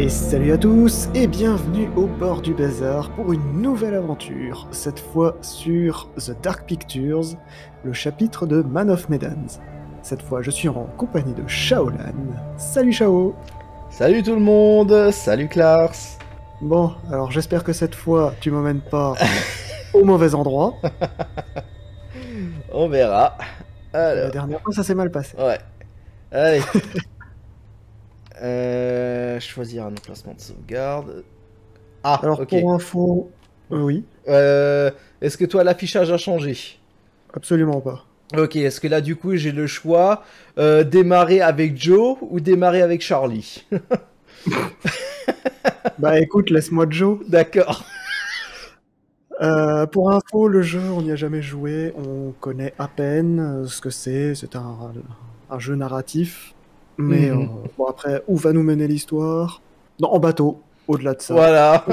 Et salut à tous et bienvenue au bord du bazar pour une nouvelle aventure, cette fois sur The Dark Pictures, le chapitre de Man of Medan. Cette fois je suis en compagnie de Shaolan. Salut Shao. Salut tout le monde, salut Klarth. Bon, alors j'espère que cette fois tu m'emmènes pas au mauvais endroit. On verra. Alors... la dernière fois ça s'est mal passé. Ouais. Allez. Choisir un emplacement de sauvegarde. Ah, alors okay. Pour info, oui. Est-ce que toi l'affichage a changé? Absolument pas. Ok, est-ce que là du coup j'ai le choix démarrer avec Joe ou démarrer avec Charlie? Bah écoute, laisse-moi Joe. D'accord. Pour info, le jeu on n'y a jamais joué, on connaît à peine ce que c'est. C'est un jeu narratif. Mais bon, après, où va nous mener l'histoire? Non, en bateau, au-delà de ça. Voilà.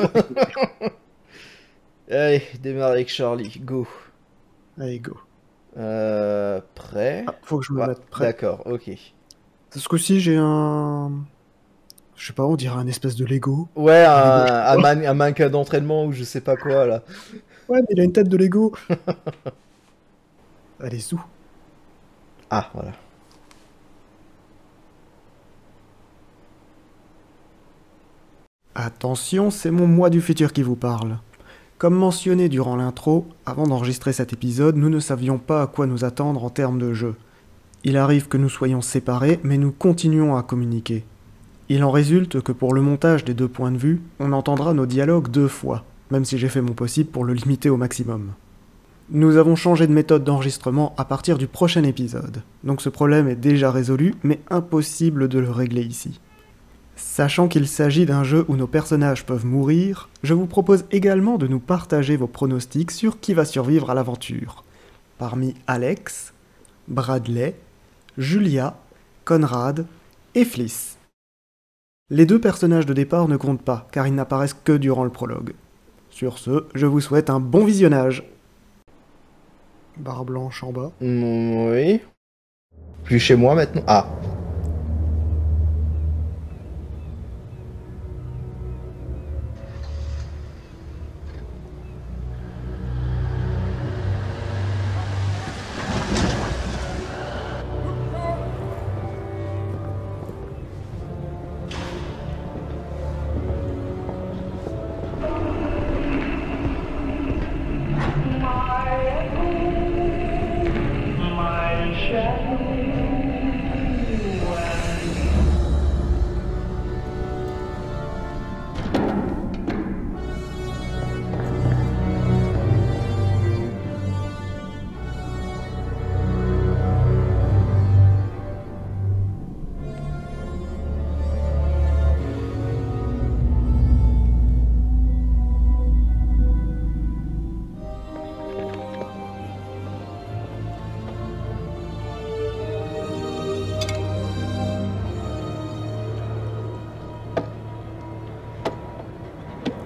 Allez, démarre avec Charlie, go. Allez, go. Prêt? Ah, faut que je me mette prêt. D'accord, ok. Ce coup-ci, j'ai un... je sais pas, on dirait un espèce de Lego. Ouais, un mannequin d'entraînement ou je sais pas quoi, là. Ouais, mais il a une tête de Lego. Allez, sous. Ah, voilà. Attention, c'est mon moi du futur qui vous parle. Comme mentionné durant l'intro, avant d'enregistrer cet épisode, nous ne savions pas à quoi nous attendre en termes de jeu. Il arrive que nous soyons séparés, mais nous continuons à communiquer. Il en résulte que pour le montage des deux points de vue, on entendra nos dialogues deux fois, même si j'ai fait mon possible pour le limiter au maximum. Nous avons changé de méthode d'enregistrement à partir du prochain épisode, donc ce problème est déjà résolu, mais impossible de le régler ici. Sachant qu'il s'agit d'un jeu où nos personnages peuvent mourir, je vous propose également de nous partager vos pronostics sur qui va survivre à l'aventure. Parmi Alex, Bradley, Julia, Conrad et Fliss. Les deux personnages de départ ne comptent pas, car ils n'apparaissent que durant le prologue. Sur ce, je vous souhaite un bon visionnage. Barre blanche en bas. Oui. Plus chez moi maintenant. Ah.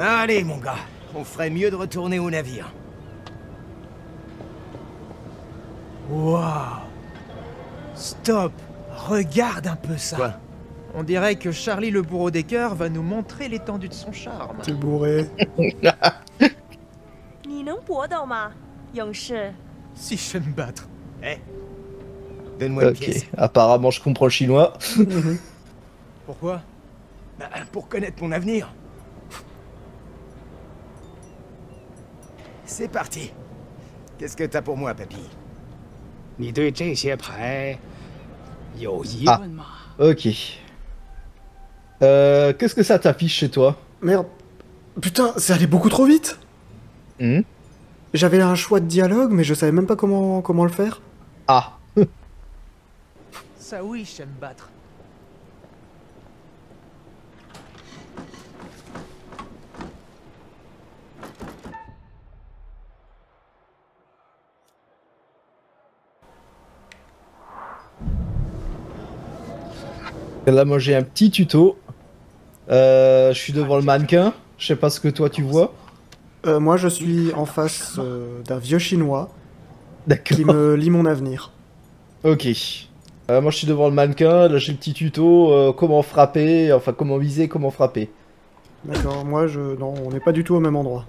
Allez, mon gars, on ferait mieux de retourner au navire. Waouh! Stop! Regarde un peu ça! Quoi? On dirait que Charlie le bourreau des cœurs va nous montrer l'étendue de son charme. T'es bourré. Si je vais me battre. Hey, donne-moi une pièce. Ok, apparemment je comprends le chinois. Pourquoi? Bah, pour connaître mon avenir. C'est parti. Qu'est-ce que t'as pour moi, papy? Ah, ok. Qu'est-ce que ça t'affiche chez toi? Merde. Putain, c'est allé beaucoup trop vite. J'avais un choix de dialogue, mais je savais même pas comment le faire. Ah. Ça oui, j'aime battre. Là, moi j'ai un petit tuto. Je suis devant le mannequin. Je sais pas ce que toi tu vois. Moi je suis en face d'un vieux chinois qui me lit mon avenir. Ok. Moi je suis devant le mannequin, là j'ai le petit tuto, comment frapper, enfin comment viser, comment frapper. D'accord, moi je... Non, on n'est pas du tout au même endroit.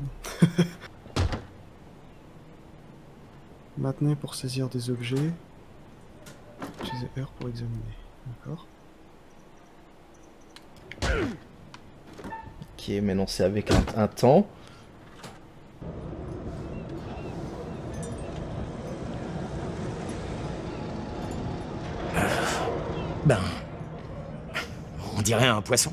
Maintenez pour saisir des objets. Utilisez R pour examiner. D'accord. Ok, maintenant c'est avec un temps. Ben... On dirait un poisson.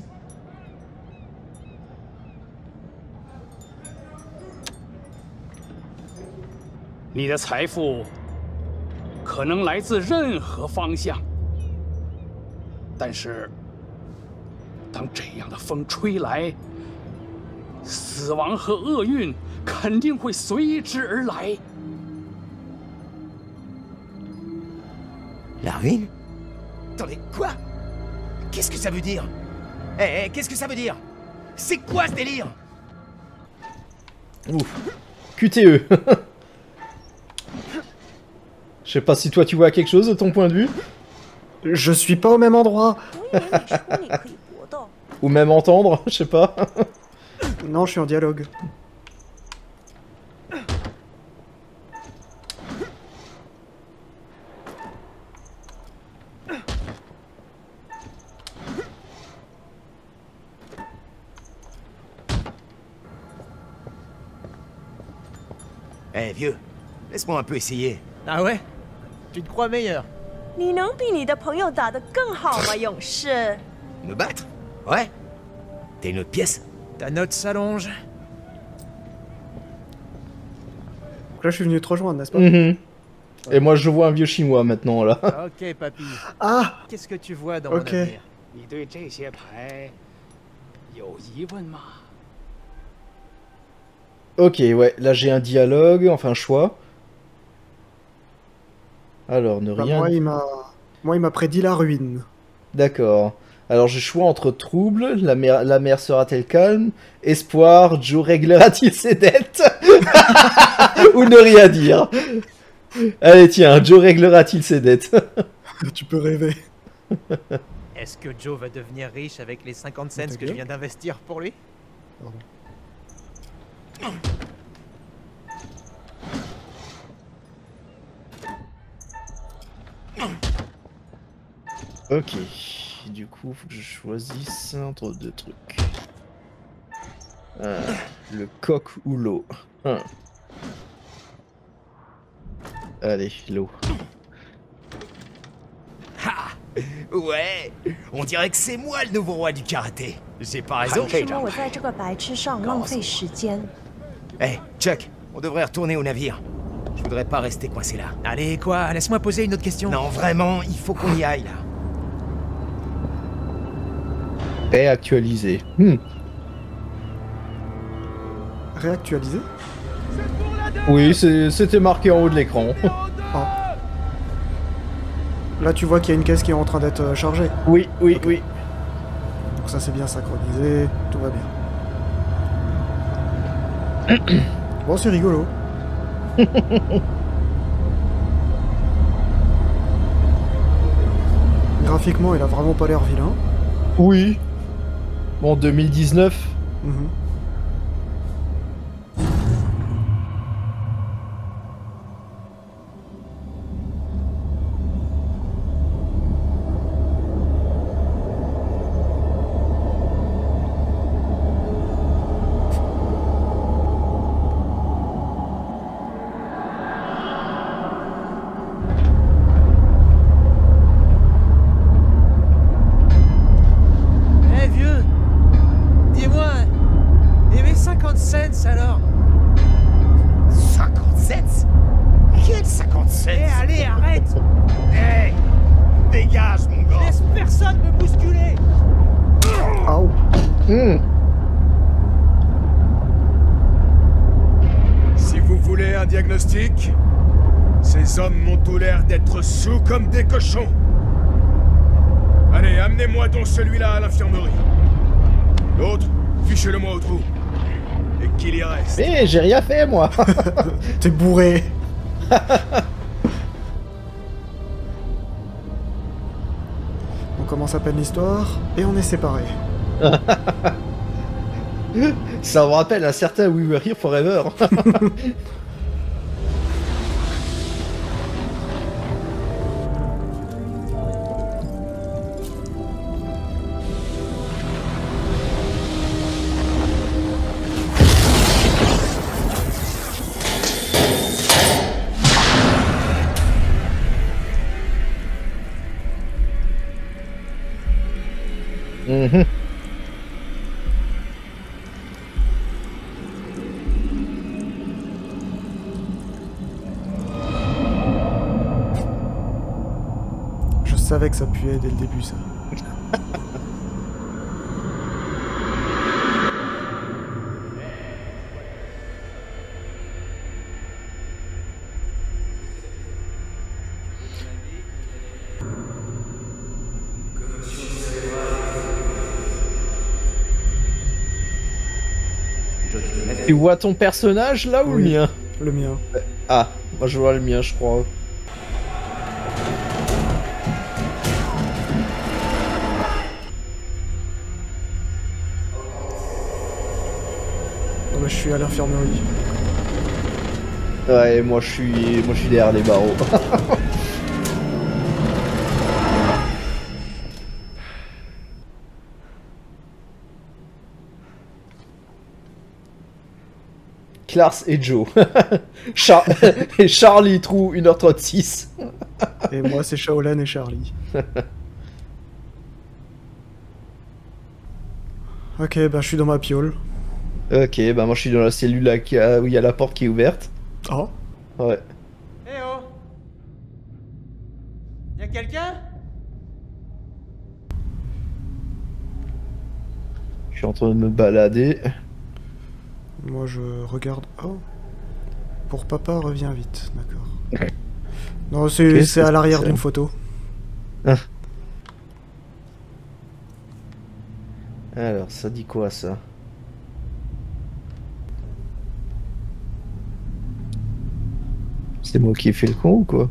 La ruine? Attendez, quoi? Qu'est-ce que ça veut dire? Eh, qu'est-ce que ça veut dire? C'est quoi ce délire? Ouf. QTE. Je sais pas si toi tu vois quelque chose de ton point de vue. Je suis pas au même endroit. Ou même entendre, je sais pas. Non, je suis en dialogue. Eh, vieux, laisse-moi un peu essayer. Ah ouais? Tu te crois meilleur? Me battre? Ouais? T'as une autre pièce? Ta note s'allonge. Donc là, je suis venu te rejoindre, n'est-ce pas? Mm-hmm. Et moi, je vois un vieux chinois maintenant, là. Ok, papy. Ah! Qu'est-ce que tu vois dans mon avenir? Ok, ouais, là j'ai un dialogue, enfin un choix. Alors, ne rien... moi, il m'a prédit la ruine. D'accord. Alors, j'ai choix entre trouble, la mer sera-t-elle calme, espoir, Joe réglera-t-il ses dettes? Ou ne rien dire. Allez, tiens, Joe réglera-t-il ses dettes? Tu peux rêver. Est-ce que Joe va devenir riche avec les 50 cents que je viens d'investir pour lui? Pardon. Ok, du coup, faut que je choisisse entre deux trucs. Le coq ou l'eau. Allez, l'eau. Ouais, on dirait que c'est moi le nouveau roi du karaté. J'ai pas raison. Hey, Chuck, on devrait retourner au navire. Je voudrais pas rester coincé là. Allez, quoi? Laisse-moi poser une autre question. Non, vraiment, il faut qu'on y aille là. Réactualiser. Réactualiser? Oui, c'était marqué en haut de l'écran. Ah. Là, tu vois qu'il y a une caisse qui est en train d'être chargée. Oui, oui, okay. Oui. Donc ça, c'est bien synchronisé, tout va bien. Bon, c'est rigolo. Graphiquement, il a vraiment pas l'air vilain. Oui. Bon, 2019. Comme des cochons. Allez, amenez-moi donc celui-là à l'infirmerie. L'autre, fichez-le-moi au trou. Et qu'il y reste. Eh, j'ai rien fait, moi. T'es bourré. commence à peine l'histoire, et on est séparés. Ça me rappelle un certain We Were Here Forever. Je savais que ça puait dès le début, ça. Tu vois ton personnage là ou oui, le mien? Le mien. Ah, moi je vois le mien, je crois. Je suis à l'infirmerie. Ouais, moi je suis derrière les barreaux. Klarth et Joe. Et Charlie Trou, 1h36. Et moi, c'est Shaolan et Charlie. Ok, bah je suis dans ma piole. Ok, bah moi je suis dans la cellule là où il y a la porte qui est ouverte. Oh. Ouais. Eh oh. Y'a quelqu'un? Je suis en train de me balader. Moi je regarde... Oh. Pour papa, reviens vite, d'accord. Non, c'est à l'arrière d'une photo. Ah. Alors, ça dit quoi ça? C'est moi qui ai fait le con ou quoi?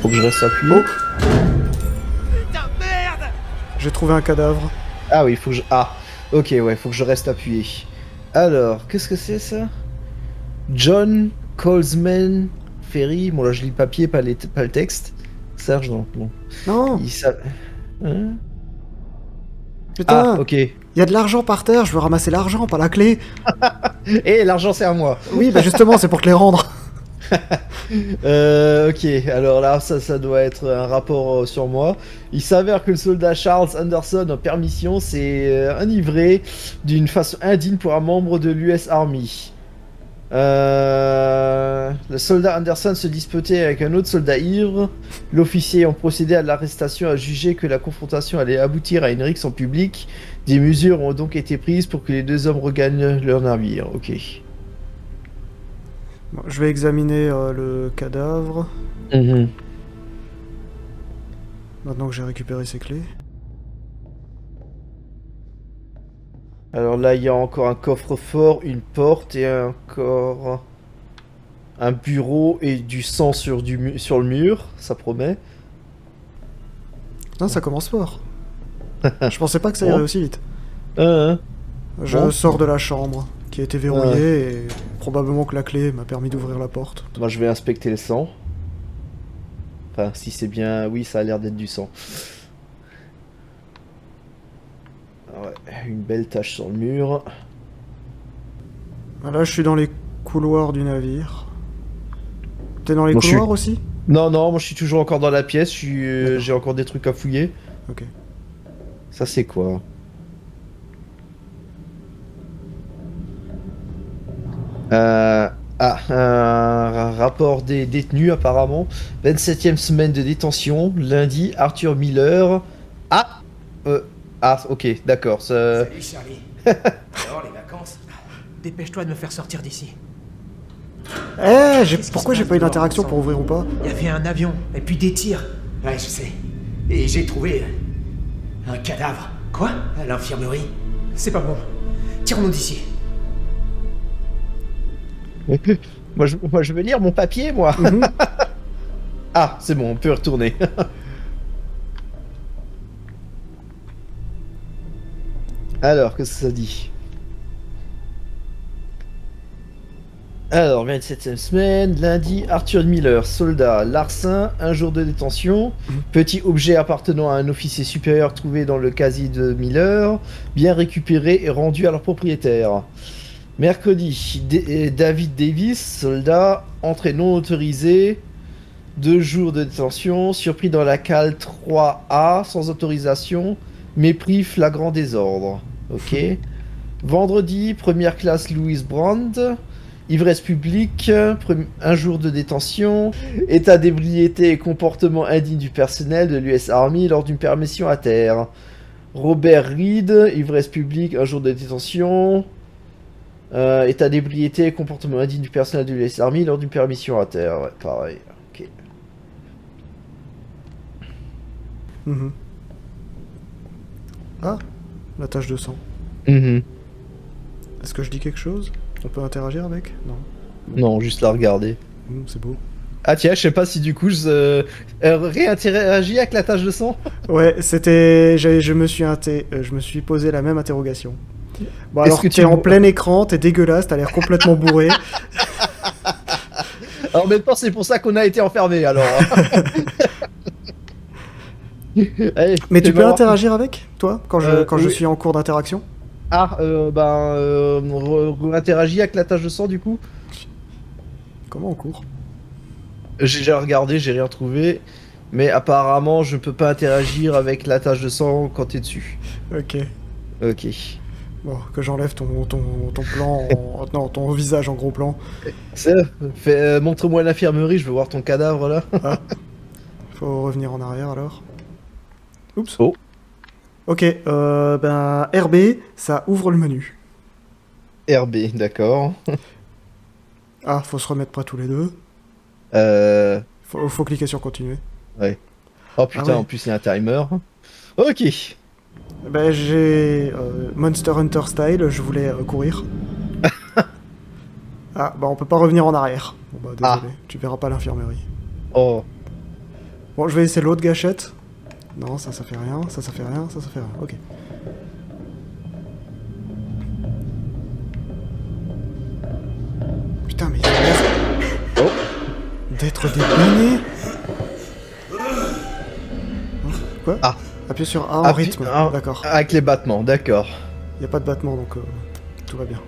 Faut que je reste appuyé. Putain merde! J'ai trouvé un cadavre. Ah oui, faut que je... Ah, ok, ouais, faut que je reste appuyé. Alors, qu'est-ce que c'est ça? John Colesman Ferry. Bon là, je lis le papier, pas le texte. Serge, non. Bon. Non. Il sa... hein? Putain, ah, ok. Il y a de l'argent par terre, je veux ramasser l'argent, pas la clé. Eh, l'argent c'est à moi. Oui, bah justement, c'est pour te les rendre. Ok, alors là, ça doit être un rapport sur moi. Il s'avère que le soldat Charles Anderson en permission s'est enivré d'une façon indigne pour un membre de l'US Army. Le soldat Anderson se disputait avec un autre soldat ivre. L'officier ayant procédé à l'arrestation a jugé que la confrontation allait aboutir à une rixe en public. Des mesures ont donc été prises pour que les deux hommes regagnent leur navire. Ok. Bon, je vais examiner le cadavre. Mmh. Maintenant que j'ai récupéré ses clés. Alors là, il y a encore un coffre-fort, une porte et encore un bureau et du sang sur le mur. Ça promet. Non, ça commence fort. Je pensais pas que ça irait aussi vite. Je sors de la chambre qui a été verrouillée et probablement que la clé m'a permis d'ouvrir la porte. Moi je vais inspecter le sang. Enfin si c'est bien... Oui, ça a l'air d'être du sang. Ouais, une belle tache sur le mur. Là je suis dans les couloirs du navire. T'es dans les couloirs aussi? Non, non, moi je suis toujours encore dans la pièce, j'ai encore des trucs à fouiller. Ok. Ça c'est quoi? Un rapport des détenus apparemment. 27e semaine de détention, lundi, Arthur Miller. Ah ok, d'accord. Salut Charlie. Alors les vacances. Dépêche-toi de me faire sortir d'ici. Eh, pourquoi j'ai pas eu d'interaction pour ouvrir ou pas? Il y avait un avion, et puis des tirs. Ouais, je sais. Et j'ai trouvé un cadavre. Quoi? À l'infirmerie. C'est pas bon. Tire-nous d'ici. Moi je veux lire mon papier, moi. Mm-hmm. Ah, c'est bon, on peut retourner. Alors, qu'est-ce que ça dit? Alors, 27e semaine, lundi, Arthur Miller, soldat, larcin, un jour de détention, petit objet appartenant à un officier supérieur trouvé dans le casier de Miller, bien récupéré et rendu à leur propriétaire. Mercredi, David Davis, soldat, entrée non autorisée, 2 jours de détention, surpris dans la cale 3A, sans autorisation, mépris flagrant désordre. Ok. Vendredi, première classe Louise Brand, ivresse publique, 1 jour de détention, état d'ébriété et comportement indigne du personnel de l'US Army lors d'une permission à terre. Robert Reed, ivresse publique, 1 jour de détention, état d'ébriété et comportement indigne du personnel de l'US Army lors d'une permission à terre. Ouais, pareil. Ok. Ah, la tache de sang. Est-ce que je dis quelque chose ? On peut interagir avec? Non. Non, juste la regarder. C'est beau. Ah tiens, je sais pas si du coup je réinteragis avec la tache de sang. Ouais, c'était... Je me suis posé la même interrogation. Bon alors, t'es en plein écran, t'es dégueulasse, t'as l'air complètement bourré. Alors, en même temps, c'est pour ça qu'on a été enfermés, alors. Allez, mais tu peux interagir avec, toi, quand je suis en cours d'interaction? Ah, on interagit avec la tache de sang, du coup. Comment on court? J'ai déjà regardé, j'ai rien trouvé. Mais apparemment, je peux pas interagir avec la tache de sang quand t'es dessus. Ok. Ok. Bon, que j'enlève ton plan... non, ton visage en gros plan. Montre-moi l'infirmerie, je veux voir ton cadavre, là. Ah. Faut revenir en arrière, alors. Oups. Oh. Ok, RB, ça ouvre le menu. RB, d'accord. Ah, faut se remettre près tous les deux. Faut cliquer sur continuer. Ouais. Oh putain, ah ouais. En plus, il y a un timer. Ok. Ben, j'ai Monster Hunter style, je voulais courir. Ah, bah on peut pas revenir en arrière. Bon, bah désolé, tu verras pas l'infirmerie. Oh. Bon, je vais essayer l'autre gâchette. Non, ça fait rien, ça fait rien, ça fait rien, ok. Putain, mais il a l'air... Oh. D'être dépanné. Quoi? Ah. Appuyez sur A en rythme, d'accord. Avec les battements, d'accord. Il n'y a pas de battement, donc tout va bien.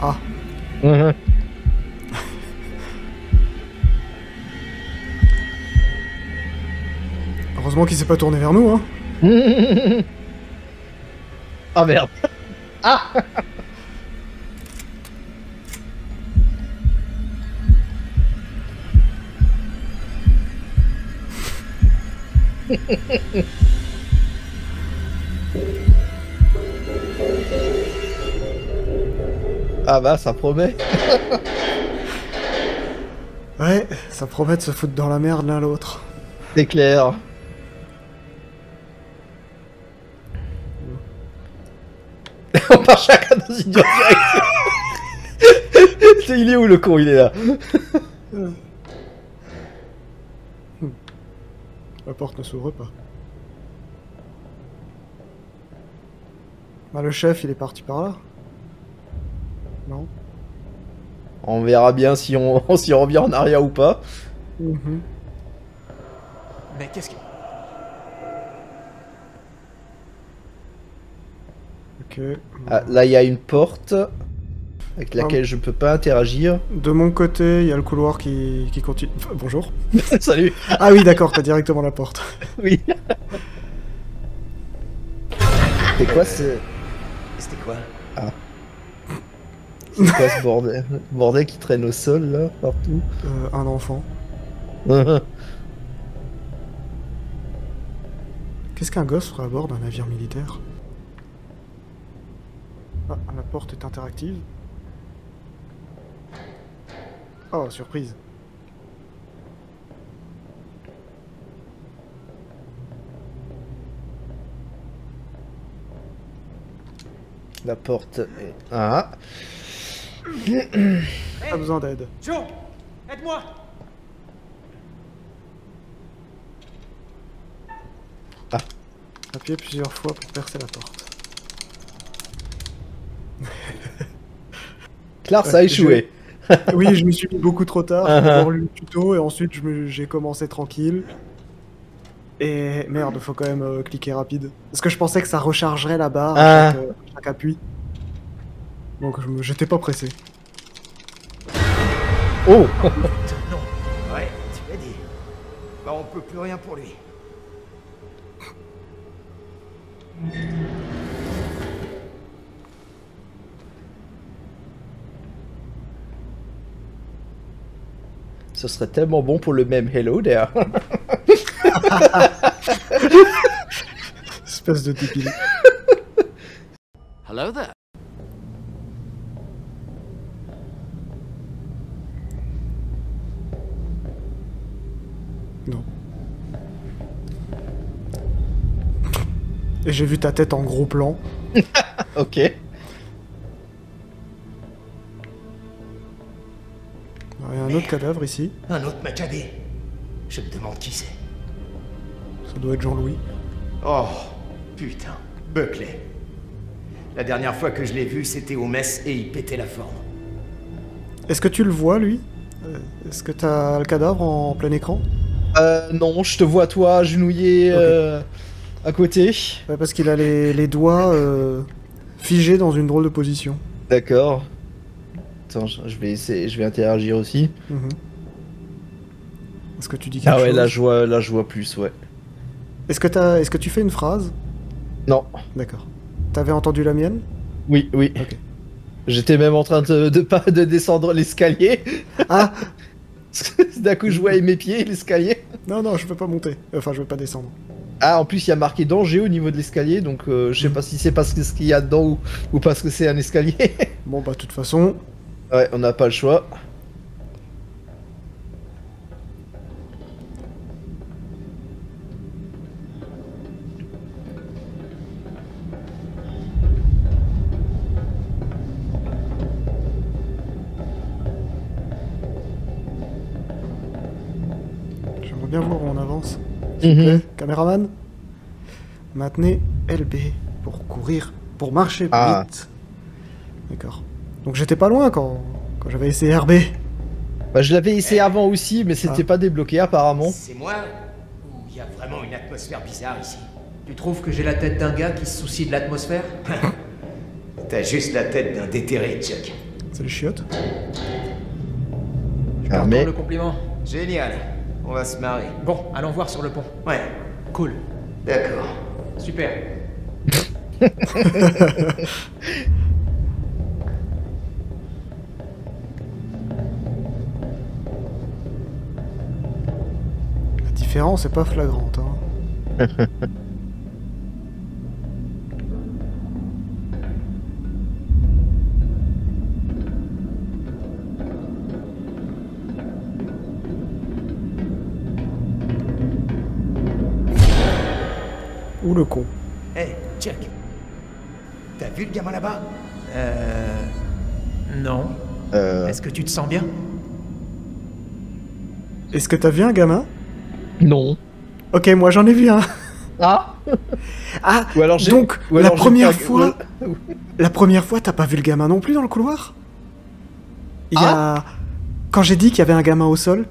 Ah. Heureusement qu'il s'est pas tourné vers nous, hein. Ah merde. Ah. Ah bah, ça promet. Ouais, ça promet de se foutre dans la merde l'un l'autre. C'est clair. On part chacun dans une direction. Il est où le con? Il est là. La porte ne s'ouvre pas. Bah, le chef, il est parti par là. Non. On verra bien si on revient en arrière ou pas. Mais qu'est-ce que... Ok. Ah, là, il y a une porte avec laquelle je peux pas interagir. De mon côté, il y a le couloir qui continue... Enfin, bonjour. Salut. Ah oui, d'accord, t'as directement la porte. Oui. C'était quoi ce... C'était quoi? Ah. C'est quoi ce bordel? Bordel qui traîne au sol, là, partout. Un enfant. Qu'est-ce qu'un gosse ferait à bord d'un navire militaire? Ah, la porte est interactive. Oh, surprise. La porte est... Ah. Pas besoin d'aide. Aide-moi! Ah. Appuyez plusieurs fois pour percer la porte. Klarth, ça a échoué. Oui, je me suis mis beaucoup trop tard. J'ai d'abord lu le tuto et ensuite j'ai commencé tranquille. Et merde, faut quand même cliquer rapide. Parce que je pensais que ça rechargerait la barre à chaque appui. Donc j'étais pas pressé. Oh! Non, ouais, tu l'as dit. Bah, on peut plus rien pour lui. Ce serait tellement bon pour le même Hello there. Espèce de débile. Hello there. Non. Et j'ai vu ta tête en gros plan. Ok. Il y a un autre cadavre ici. Un autre Maccabée. Je me demande qui c'est. Ça doit être Jean-Louis. Oh, putain. Buckley. La dernière fois que je l'ai vu, c'était aux messes et il pétait la forme. Est-ce que tu le vois, lui? Est-ce que t'as le cadavre en plein écran? Non, je te vois toi, genouillé à côté. Ouais, parce qu'il a les doigts figés dans une drôle de position. D'accord. Attends, je vais essayer, je vais interagir aussi. Est-ce que tu dis quelque chose? Ah ouais, là je vois plus, ouais. Est-ce que tu fais une phrase? Non. D'accord. T'avais entendu la mienne? Oui, oui. Okay. J'étais même en train de descendre l'escalier. Ah. D'un coup, je vois mes pieds, l'escalier. Non, non, je veux pas monter. Enfin, je veux pas descendre. Ah, en plus, il y a marqué danger au niveau de l'escalier, donc je sais pas si c'est parce que ce qu'il y a dedans ou parce que c'est un escalier. Bon, bah, de toute façon... Ouais, on n'a pas le choix. J'aimerais bien voir où on avance. Caméraman, maintenez LB pour courir, pour marcher vite. D'accord. Donc j'étais pas loin quand j'avais essayé RB. Bah je l'avais essayé avant aussi, mais c'était pas débloqué apparemment. C'est moi ou il y a vraiment une atmosphère bizarre ici? Tu trouves que j'ai la tête d'un gars qui se soucie de l'atmosphère? T'as juste la tête d'un déterré, Chuck. C'est le chiotte. Je pardonne le compliment. Génial. On va se marrer. Bon, allons voir sur le pont. Ouais. Cool. D'accord. Super. La différence est pas flagrante, hein. Ou le con. Hey, Chuck. T'as vu le gamin là-bas? Non. Est-ce que tu te sens bien? Est-ce que t'as vu un gamin? Non. Ok, moi j'en ai vu un. Ah. Ah. Ou alors donc ou alors la première fois. La première fois, t'as pas vu le gamin non plus dans le couloir? Il y a. Quand j'ai dit qu'il y avait un gamin au sol.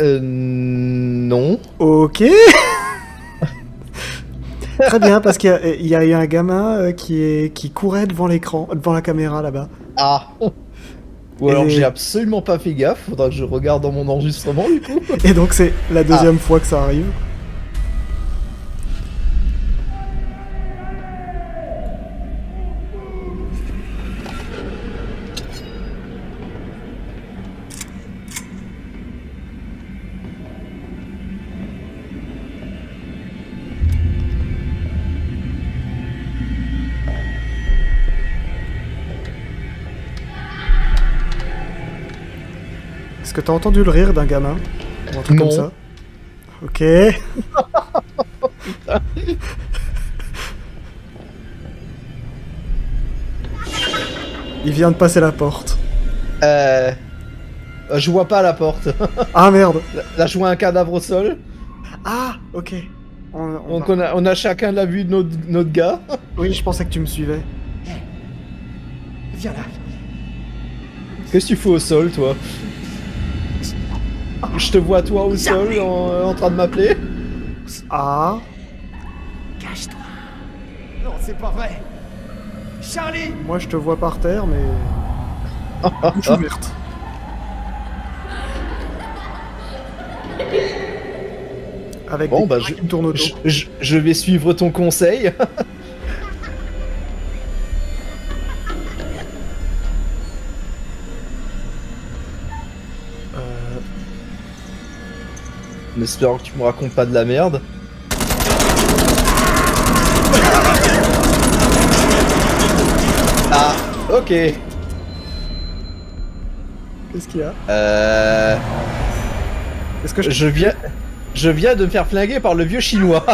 Non. Ok. Très bien, parce qu'il y a eu un gamin qui courait devant l'écran, devant la caméra là-bas. Ah. Ou alors j'ai absolument pas fait gaffe, faudra que je regarde dans mon enregistrement du coup. Et donc c'est la deuxième fois que ça arrive. Est-ce que t'as entendu le rire d'un gamin? Ou un truc comme ça? Ok. Il vient de passer la porte. Je vois pas la porte. Ah merde. Là je vois un cadavre au sol. Ah ok. Donc on a chacun la vue de notre gars. Oui, je pensais que tu me suivais. Hey, viens là. Qu'est-ce que tu fous au sol, toi? Je te vois toi au sol en train de m'appeler. Ah. Cache-toi. Non, c'est pas vrai. Charlie. Moi je te vois par terre, mais... Ah merde. Avec bon, bah, je vais suivre ton conseil. En espérant que tu me racontes pas de la merde. Ah, ok. Qu'est-ce qu'il y a? Est-ce que je viens de me faire flinguer par le vieux chinois.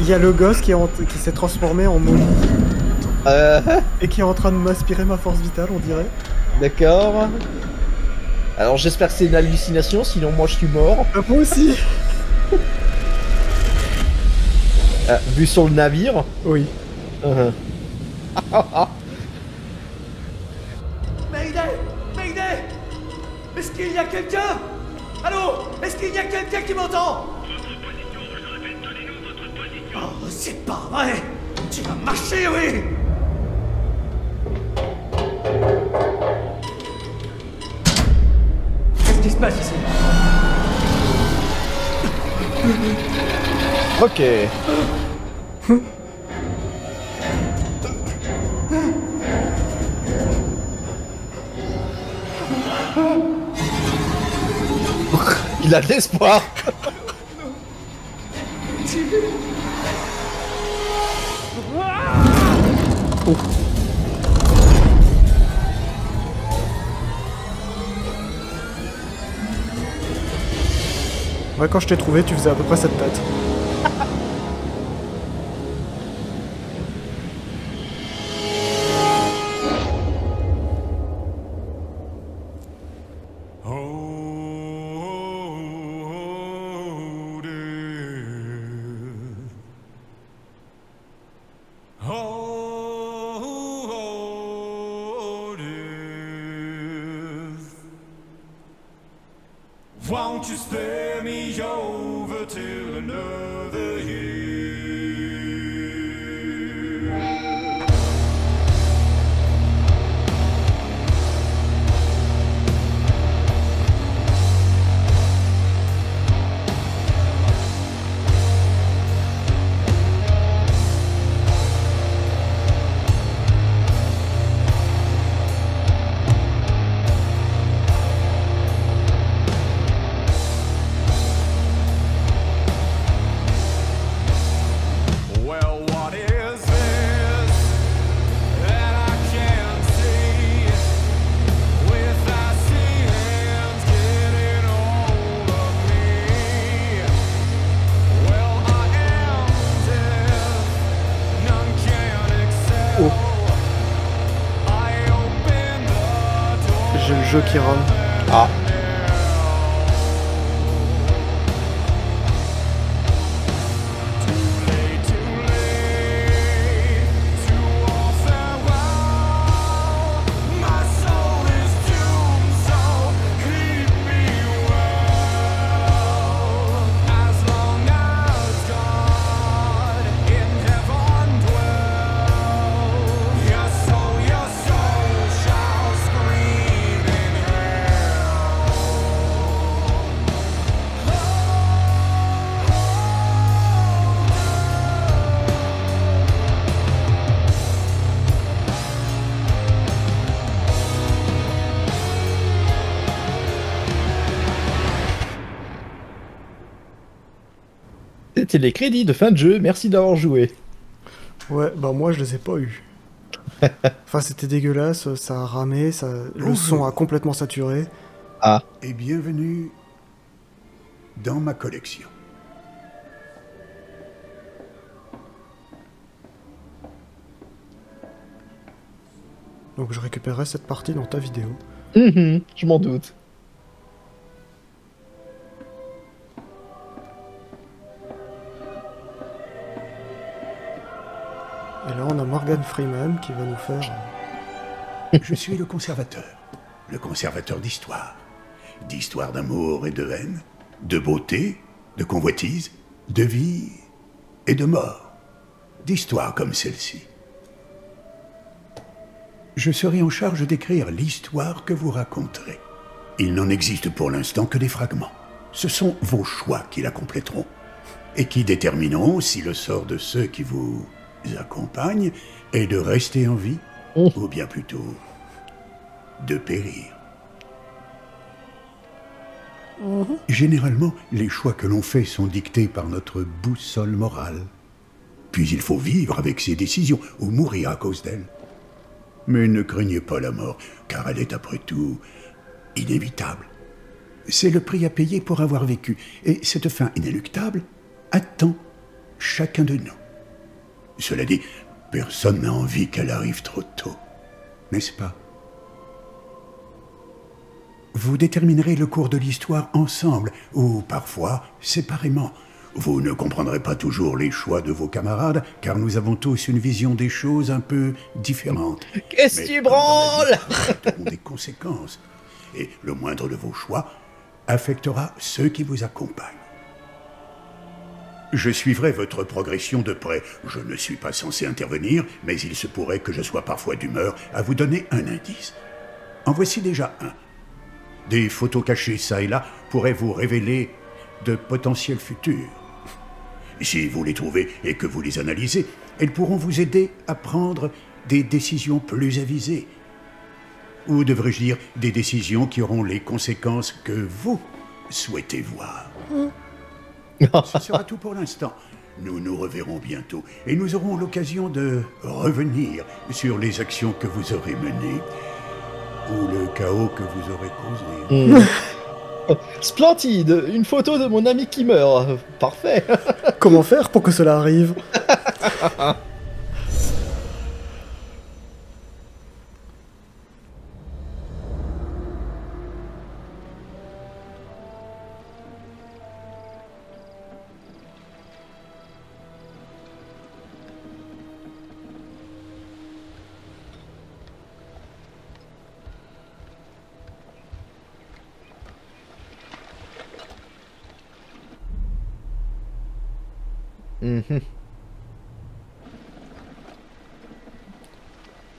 Il y a le gosse qui s'est transformé en momie. Et qui est en train de m'aspirer ma force vitale, on dirait. D'accord. Alors j'espère que c'est une hallucination, sinon moi je suis mort. Moi aussi. Vu sur le navire. Oui. Mayday. Est-ce qu'il y a quelqu'un? Allô? Est-ce qu'il y a quelqu'un qui m'entend? Votre position, je le répète, donnez-nous votre position. Oh, c'est pas vrai. Tu vas marcher, oui. Qu'est-ce qui se passe ici? Ok. Il a de l'espoir. Oh. Ouais, quand je t'ai trouvé, tu faisais à peu près cette tête. Qui rame. Ah. C'est les crédits de fin de jeu, merci d'avoir joué. Ouais, bah moi je les ai pas eu. Enfin c'était dégueulasse, ça a ramé, ça... le son a complètement saturé. Ah. Et bienvenue dans ma collection. Donc je récupérerai cette partie dans ta vidéo. Je m'en doute. Et là on a Morgan Freeman qui va nous faire... Je suis le conservateur d'histoire. D'histoire d'amour et de haine, de beauté, de convoitise, de vie et de mort. D'histoire comme celle-ci. Je serai en charge d'écrire l'histoire que vous raconterez. Il n'en existe pour l'instant que des fragments. Ce sont vos choix qui la compléteront et qui détermineront si le sort de ceux qui vous accompagnent est de rester en vie ou bien plutôt de périr. Généralement, les choix que l'on fait sont dictés par notre boussole morale. Puis il faut vivre avec ses décisions ou mourir à cause d'elles. Mais ne craignez pas la mort, car elle est après tout inévitable. C'est le prix à payer pour avoir vécu, et cette fin inéluctable attend chacun de nous. Cela dit, personne n'a envie qu'elle arrive trop tôt, n'est-ce pas? Vous déterminerez le cours de l'histoire ensemble, ou parfois séparément. Vous ne comprendrez pas toujours les choix de vos camarades, car nous avons tous une vision des choses un peu différente. Qu'est-ce qui branle ? Ils ont des conséquences, et le moindre de vos choix affectera ceux qui vous accompagnent. Je suivrai votre progression de près. Je ne suis pas censé intervenir, mais il se pourrait que je sois parfois d'humeur à vous donner un indice. En voici déjà un. Des photos cachées ça et là pourraient vous révéler de potentiels futurs. Si vous les trouvez et que vous les analysez, elles pourront vous aider à prendre des décisions plus avisées. Ou devrais-je dire, des décisions qui auront les conséquences que vous souhaitez voir. Ce sera tout pour l'instant. Nous nous reverrons bientôt et nous aurons l'occasion de revenir sur les actions que vous aurez menées ou le chaos que vous aurez causé. Splendide, une photo de mon ami qui meurt. Parfait. Comment faire pour que cela arrive?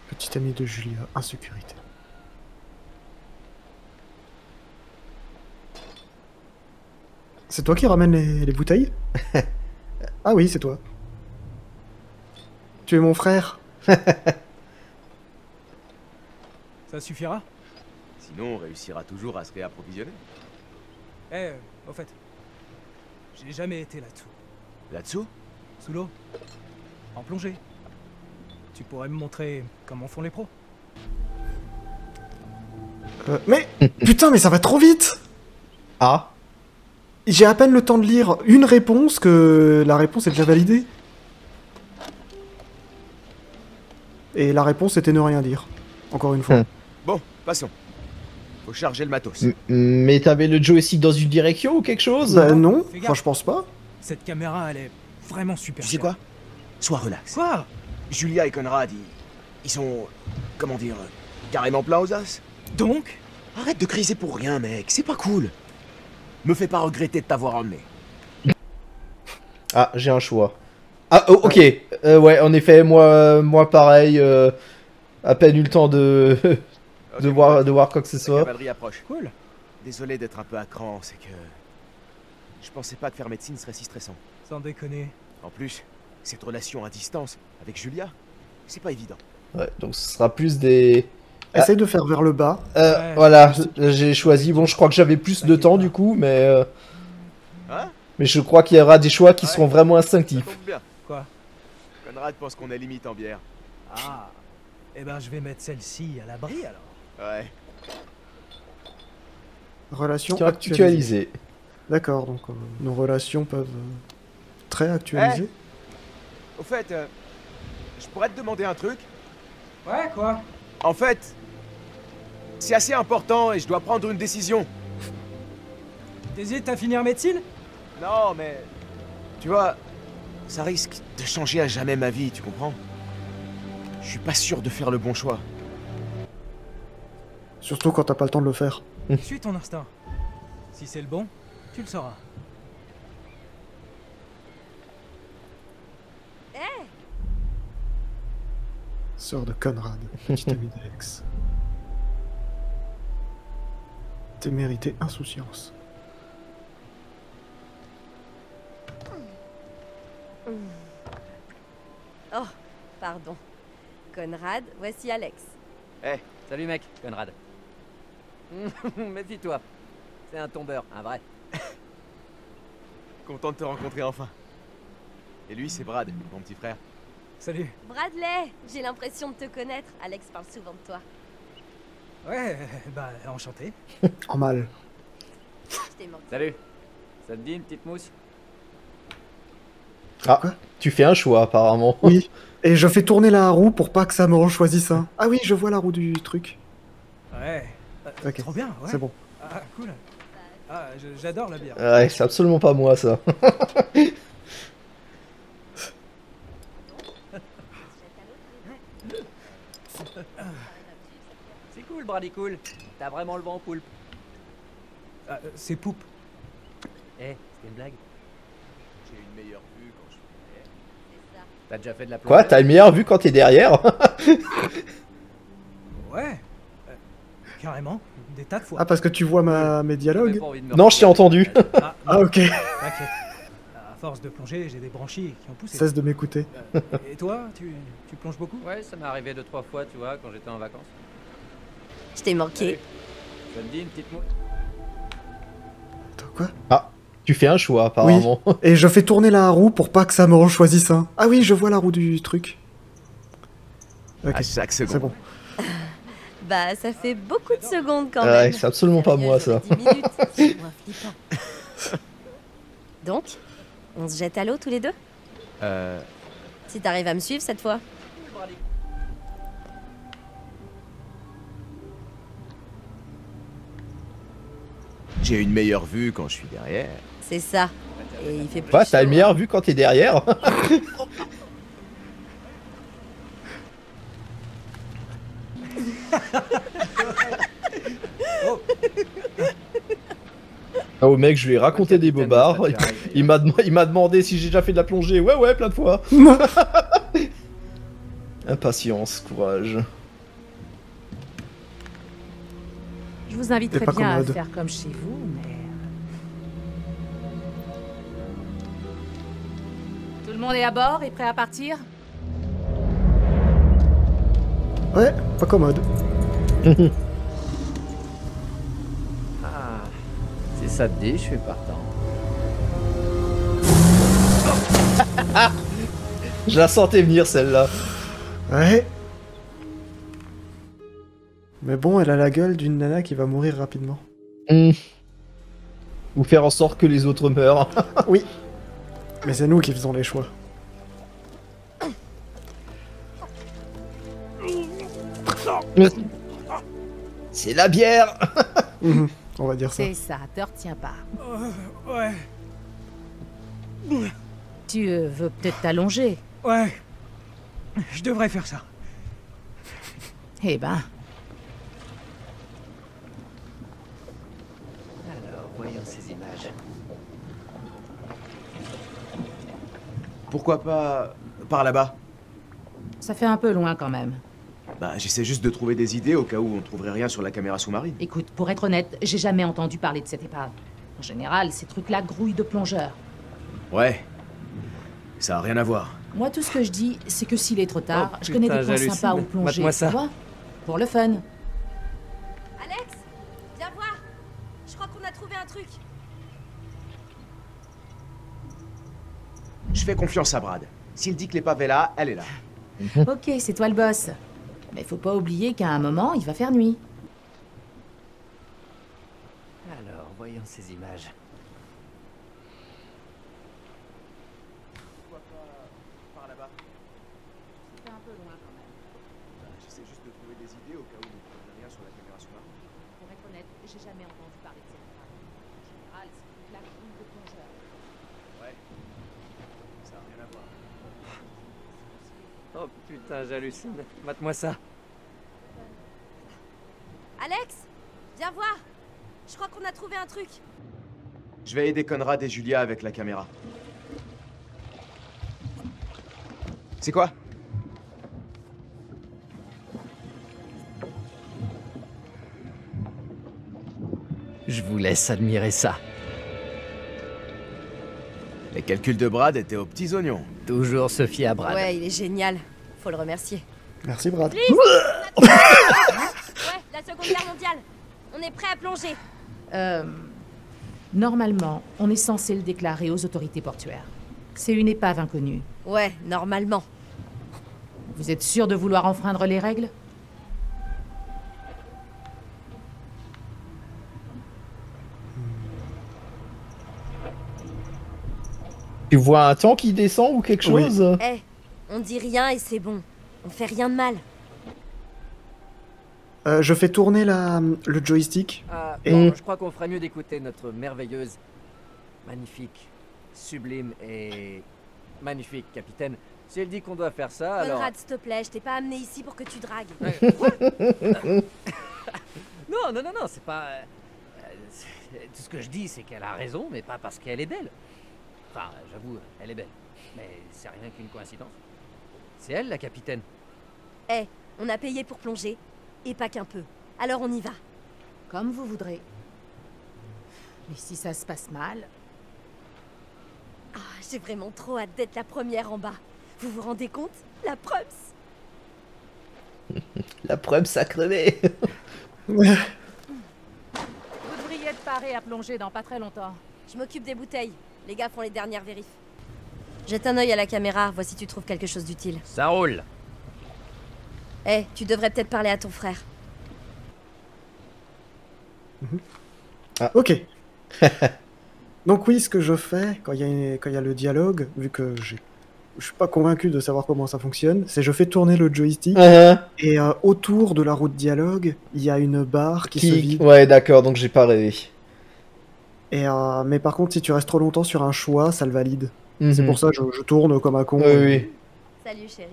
Petit ami de Julia, insécurité. C'est toi qui ramène les bouteilles? Ah oui, c'est toi. Tu es mon frère. Ça suffira? Sinon, on réussira toujours à se réapprovisionner. Eh, au fait, j'ai jamais été là-dessous. Là-dessous? Sous l'eau? En plongée? Tu pourrais me montrer comment font les pros? Mais putain, mais ça va trop vite! Ah? J'ai à peine le temps de lire une réponse que la réponse est déjà validée. Et la réponse était ne rien dire. Encore une fois. Bon, passons. Faut charger le matos. Mais t'avais le joystick dans une direction ou quelque chose? Bah non, enfin je pense pas. Cette caméra, elle est vraiment super. Tu sais quoi? Sois relax. Quoi? Julia et Conrad, ils sont... comment dire... carrément pleins aux as. Donc? Arrête de criser pour rien, mec. C'est pas cool. Me fais pas regretter de t'avoir emmené. Ah, j'ai un choix. Ah, oh, ok. Ouais, en effet, moi pareil. À peine eu le temps de... voir quoi que ce soit. La cavalerie approche. Cool. Désolé d'être un peu à cran, c'est que... je pensais pas que faire médecine serait si stressant. Sans déconner. En plus, cette relation à distance avec Julia, c'est pas évident. Ouais, donc ce sera plus des... Essaye de faire vers le bas. Ouais. Voilà, j'ai choisi... Bon, je crois que j'avais plus de temps du coup, mais... Hein? Mais je crois qu'il y aura des choix qui seront vraiment instinctifs. Ça tombe bien. Quoi? Conrad pense qu'on est limite en bière. Ah, eh ben je vais mettre celle-ci à l'abri alors. Ouais. Relation actualisée. D'accord, donc nos relations peuvent très actualiser. Au fait, je pourrais te demander un truc? Ouais, quoi? En fait, c'est assez important et je dois prendre une décision. T'hésites à finir médecine? Non, mais... Tu vois, ça risque de changer à jamais ma vie, tu comprends? Je suis pas sûr de faire le bon choix. Surtout quand t'as pas le temps de le faire. Suis ton instinct. Si c'est le bon, tu le sauras. Hey, sœur de Conrad, petite amie d'Alex. T'es mérité insouciance. Oh, pardon. Conrad, voici Alex. Hey, salut mec, Conrad. Méfie-toi. C'est un tombeur, un vrai. Content de te rencontrer enfin. Et lui, c'est Brad, mon petit frère. Salut. Bradley, j'ai l'impression de te connaître. Alex parle souvent de toi. Ouais, bah, enchanté. En mal. Je t'ai menti. Salut. Ça te dit une petite mousse? Ah, tu fais un choix apparemment. Oui, et je fais tourner la roue pour pas que ça me rechoisisse un. Ah oui, je vois la roue du truc. Ouais, okay. Trop bien, ouais. C'est bon. Ah, cool. Ah, j'adore la bière. Ouais, c'est absolument pas moi ça. C'est cool, Bradicool. T'as vraiment le vent en poulpe. Ah, c'est poupe. Eh, hey, c'était une blague. J'ai une meilleure vue quand je suis derrière. T'as déjà fait de la plongée? Quoi? T'as une meilleure vue quand t'es derrière? Ouais. Carrément. Des tas de fois. Ah, parce que tu vois mes dialogues? Non, je t'ai entendu. Ah, ok. T'inquiète. À force de plonger, j'ai des branchies qui ont poussé. Cesse de m'écouter. Et toi, tu plonges beaucoup? Ouais, ça m'est arrivé 2-3 fois, tu vois, quand j'étais en vacances. Je t'ai manqué. Ça me dit une petite mot. Attends, quoi? Ah. Tu fais un choix, apparemment. Oui. Et je fais tourner la roue pour pas que ça me rechoisisse un. Ah oui, je vois la roue du truc. Ok, c'est bon. Bah, ça fait beaucoup de secondes quand même. Ouais, c'est absolument pas moi, ça. 10 minutes, c'est moins flippant. Donc, on se jette à l'eau tous les deux? Si t'arrives à me suivre cette fois. J'ai une meilleure vue quand je suis derrière. C'est ça. Et il fait plus. Bah, t'as une meilleure vue quand t'es derrière. Oh. Ah, au mec, je lui ai raconté des bobards. Il m'a demandé si j'ai déjà fait de la plongée. Ouais, ouais, plein de fois. Impatience, courage. Je vous invite très bien à faire comme chez vous, mais... Tout le monde est à bord et prêt à partir? Ouais, pas commode. Ah, si ça te dit, je suis partant. Je la sentais venir, celle-là. Ouais. Mais bon, elle a la gueule d'une nana qui va mourir rapidement. Mmh. Ou faire en sorte que les autres meurent. Oui. Mais c'est nous qui faisons les choix. C'est la bière. Mmh. On va dire ça. C'est ça, te retiens pas. Ouais. Tu veux peut-être t'allonger? Ouais. Je devrais faire ça. Eh ben... Voyons ces images. Pourquoi pas par là-bas? Ça fait un peu loin quand même. Bah, j'essaie juste de trouver des idées au cas où on trouverait rien sur la caméra sous-marine. Écoute, pour être honnête, j'ai jamais entendu parler de cette épave. En général, ces trucs-là grouillent de plongeurs. Ouais. Ça a rien à voir. Moi, tout ce que je dis, c'est que s'il est trop tard, oh, putain, je connais des coins sympas où plonger. Mate-moi ça. Tu vois, pour le fun. Je fais confiance à Brad. S'il dit que l'épave est là, elle est là. Ok, c'est toi le boss. Mais faut pas oublier qu'à un moment, il va faire nuit. Alors, voyons ces images. Pourquoi pas par là-bas? C'est un peu loin quand même. c'est juste de trouver des idées au cas où on ne rien sur la caméra sous-marine. Pour être honnête, j'ai jamais entendu parler de cette phrase. En général, c'est une claque de plongeur. Ouais. Ça n'a rien à voir. Oh putain, j'hallucine. Mate-moi ça. Alex, viens voir. Je crois qu'on a trouvé un truc. Je vais aider Conrad et Julia avec la caméra. C'est quoi? Je vous laisse admirer ça. Les calculs de Brad étaient aux petits oignons. Toujours se fier à Brad. Ouais, il est génial. Faut le remercier. Merci Brad. Ouais, la Seconde Guerre mondiale. On est prêt à plonger. Normalement, on est censé le déclarer aux autorités portuaires. C'est une épave inconnue. Ouais, normalement. Vous êtes sûr de vouloir enfreindre les règles? Tu vois un tank qui descend ou quelque chose? Eh, hey, on dit rien et c'est bon. On fait rien de mal. Je fais tourner le joystick. Bon, je crois qu'on ferait mieux d'écouter notre merveilleuse, magnifique, sublime et magnifique capitaine. Si elle dit qu'on doit faire ça, alors... Conrad, s'il te plaît, je t'ai pas amené ici pour que tu dragues. Non, c'est pas... Tout ce que je dis, c'est qu'elle a raison, mais pas parce qu'elle est belle. Enfin, j'avoue, elle est belle. Mais c'est rien qu'une coïncidence. C'est elle, la capitaine. Eh, hey, on a payé pour plonger. Et pas qu'un peu. Alors on y va. Comme vous voudrez. Mais si ça se passe mal... Ah, j'ai vraiment trop hâte d'être la première en bas. Vous vous rendez compte? La Prumps. La Prumps a crevé. Vous devriez être paré à plonger dans pas très longtemps. Je m'occupe des bouteilles. Les gars font les dernières vérifs. Jette un œil à la caméra, vois si tu trouves quelque chose d'utile. Ça roule. Eh, hey, tu devrais peut-être parler à ton frère. Ah, ok. Donc oui, ce que je fais quand il y a le dialogue, vu que je suis pas convaincu de savoir comment ça fonctionne, c'est je fais tourner le joystick et autour de la route dialogue, il y a une barre qui se vide. Ouais, d'accord, donc j'ai pas rêvé. Et mais par contre, si tu restes trop longtemps sur un choix, ça le valide. C'est pour ça que je tourne comme un con. Oui. Salut chérie.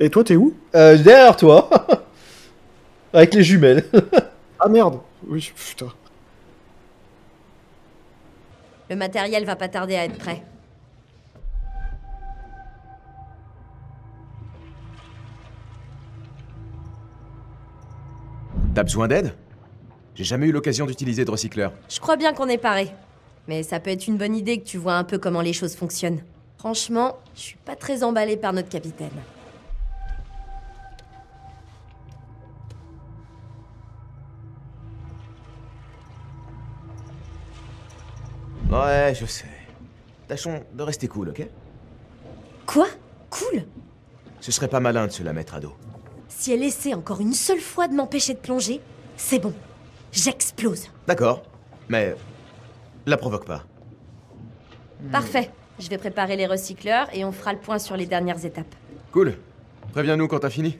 Et toi, t'es où? Derrière toi. Avec les jumelles. Ah merde. Oui, putain. Le matériel va pas tarder à être prêt. T'as besoin d'aide? J'ai jamais eu l'occasion d'utiliser de recycleur. Je crois bien qu'on est paré. Mais ça peut être une bonne idée que tu vois un peu comment les choses fonctionnent. Franchement, je suis pas très emballée par notre capitaine. Ouais, je sais. Tâchons de rester cool, ok? Quoi? Cool? Ce serait pas malin de se la mettre à dos. Si elle essaie encore une seule fois de m'empêcher de plonger, c'est bon. J'explose. D'accord, mais la provoque pas. Parfait. Je vais préparer les recycleurs et on fera le point sur les dernières étapes. Cool. Préviens-nous quand t'as fini.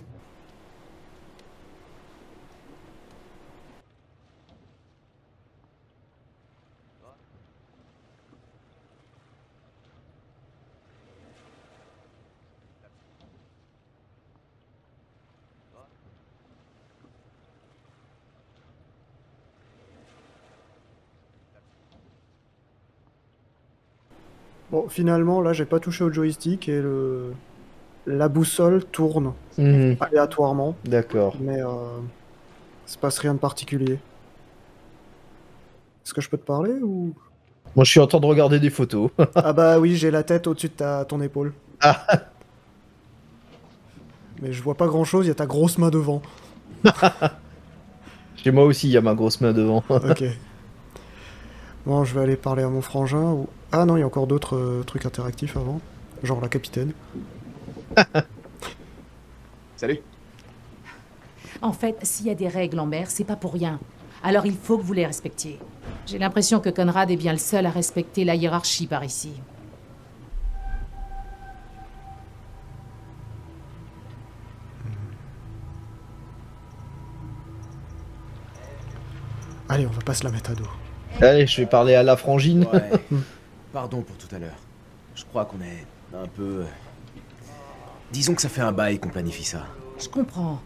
Bon, finalement, là, j'ai pas touché au joystick et la boussole tourne aléatoirement. D'accord. Mais il se passe rien de particulier. Est-ce que je peux te parler ou... Moi, je suis en train de regarder des photos. Ah bah oui, j'ai la tête au-dessus de ton épaule. Ah. Mais je vois pas grand-chose, il y a ta grosse main devant. Chez moi aussi, il y a ma grosse main devant. Ok. Bon, je vais aller parler à mon frangin ou... Ah non, il y a encore d'autres trucs interactifs avant. Genre la capitaine. Salut. En fait, s'il y a des règles en mer, c'est pas pour rien. Alors il faut que vous les respectiez. J'ai l'impression que Conrad est bien le seul à respecter la hiérarchie par ici. Allez, on va pas se la mettre à dos. Allez, je vais parler à la frangine. Ouais. Pardon pour tout à l'heure. Je crois qu'on est un peu... Disons que ça fait un bail qu'on planifie ça. Je comprends.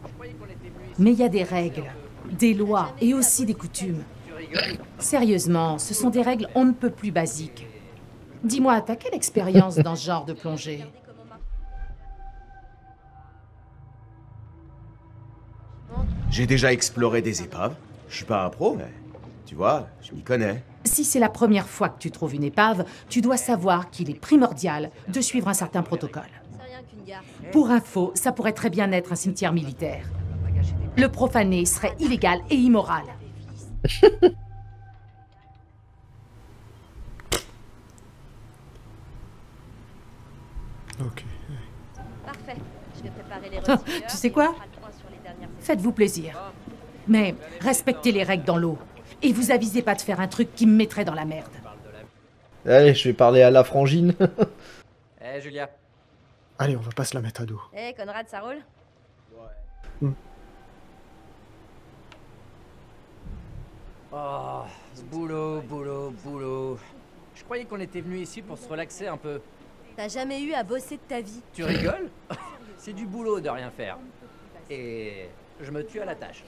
Mais il y a des règles, des lois et aussi des coutumes. Sérieusement, ce sont des règles on ne peut plus basiques. Dis-moi, t'as quelle expérience dans ce genre de plongée? J'ai déjà exploré des épaves. Je suis pas un pro, mais tu vois, je m'y connais. Si c'est la première fois que tu trouves une épave, tu dois savoir qu'il est primordial de suivre un certain protocole. Pour info, ça pourrait très bien être un cimetière militaire. Le profaner serait illégal et immoral. Ok. Parfait. Je vais préparer les retireurs. Tu sais quoi? Faites-vous plaisir. Mais respectez les règles dans l'eau. Et vous avisez pas de faire un truc qui me mettrait dans la merde. Allez, je vais parler à la frangine. Eh, Julia. Allez, on va pas se la mettre à dos. Eh, Conrad, ça roule? Ouais. Oh, ce boulot. Je croyais qu'on était venu ici pour se relaxer un peu. T'as jamais eu à bosser de ta vie. Tu rigoles? C'est du boulot de rien faire. Et... je me tue à la tâche.